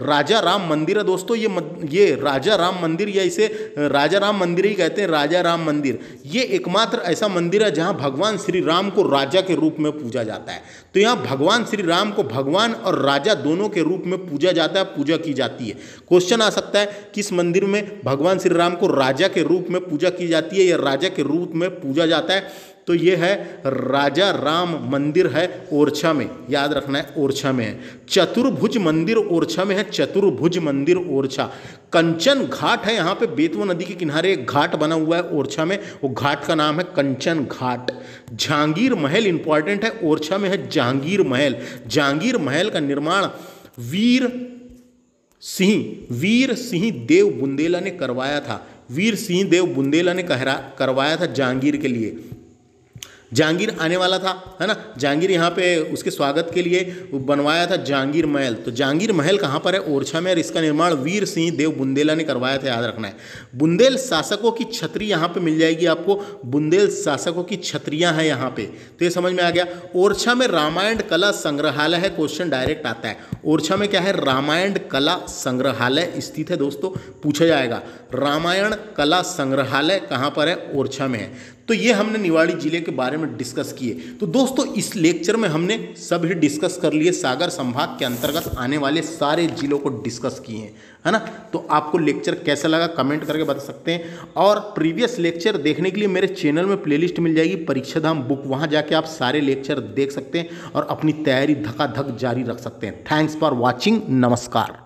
राजा राम मंदिर है दोस्तों। ये राजा राम मंदिर या इसे राजा राम मंदिर ही कहते हैं। राजा राम मंदिर ये एकमात्र ऐसा मंदिर है जहाँ भगवान श्री राम को राजा के रूप में पूजा जाता है। तो यहां भगवान श्री राम को भगवान और राजा दोनों के रूप में पूजा जाता है, पूजा की जाती है। क्वेश्चन आ सकता है किस मंदिर में भगवान श्री राम को राजा के रूप में पूजा की जाती है या राजा के रूप में पूजा जाता है? तो यह है राजा राम मंदिर है ओरछा में, याद रखना है, ओरछा में है। चतुर्भुज मंदिर ओरछा में है, चतुर्भुज मंदिर ओरछा। कंचन घाट है, यहाँ पे बेतवा नदी के किनारे एक घाट बना हुआ है ओरछा में, वो घाट का नाम है कंचन घाट। जहांगीर महल इंपॉर्टेंट है, ओरछा में है जहांगीर महल। जहांगीर महल का निर्माण वीर सिंह देव बुंदेला ने करवाया था। वीर सिंह देव बुंदेला ने करवाया था जहांगीर के लिए। जहांगीर आने वाला था, है ना, जहांगीर यहाँ पे उसके स्वागत के लिए बनवाया था जहांगीर महल। तो जहांगीर महल कहाँ पर है? ओरछा में। और इसका निर्माण वीर सिंह देव बुंदेला ने करवाया था, याद रखना है। बुंदेल शासकों की छतरी यहाँ पे मिल जाएगी आपको, बुंदेल शासकों की छतरियाँ हैं यहाँ पे। तो ये समझ में आ गया। ओरछा में रामायण कला संग्रहालय है, क्वेश्चन डायरेक्ट आता है। ओरछा में क्या है? रामायण कला संग्रहालय स्थित है दोस्तों, पूछा जाएगा। रामायण कला संग्रहालय कहाँ पर है? ओरछा में है। तो ये हमने निवाड़ी जिले के बारे में डिस्कस किए। तो दोस्तों इस लेक्चर में हमने सभी डिस्कस कर लिए, सागर संभाग के अंतर्गत आने वाले सारे जिलों को डिस्कस किए हैं, है ना। तो आपको लेक्चर कैसा लगा कमेंट करके बता सकते हैं। और प्रीवियस लेक्चर देखने के लिए मेरे चैनल में प्लेलिस्ट मिल जाएगी परीक्षा धाम बुक, वहाँ जाके आप सारे लेक्चर देख सकते हैं और अपनी तैयारी धकाधक जारी रख सकते हैं। थैंक्स फॉर वॉचिंग, नमस्कार।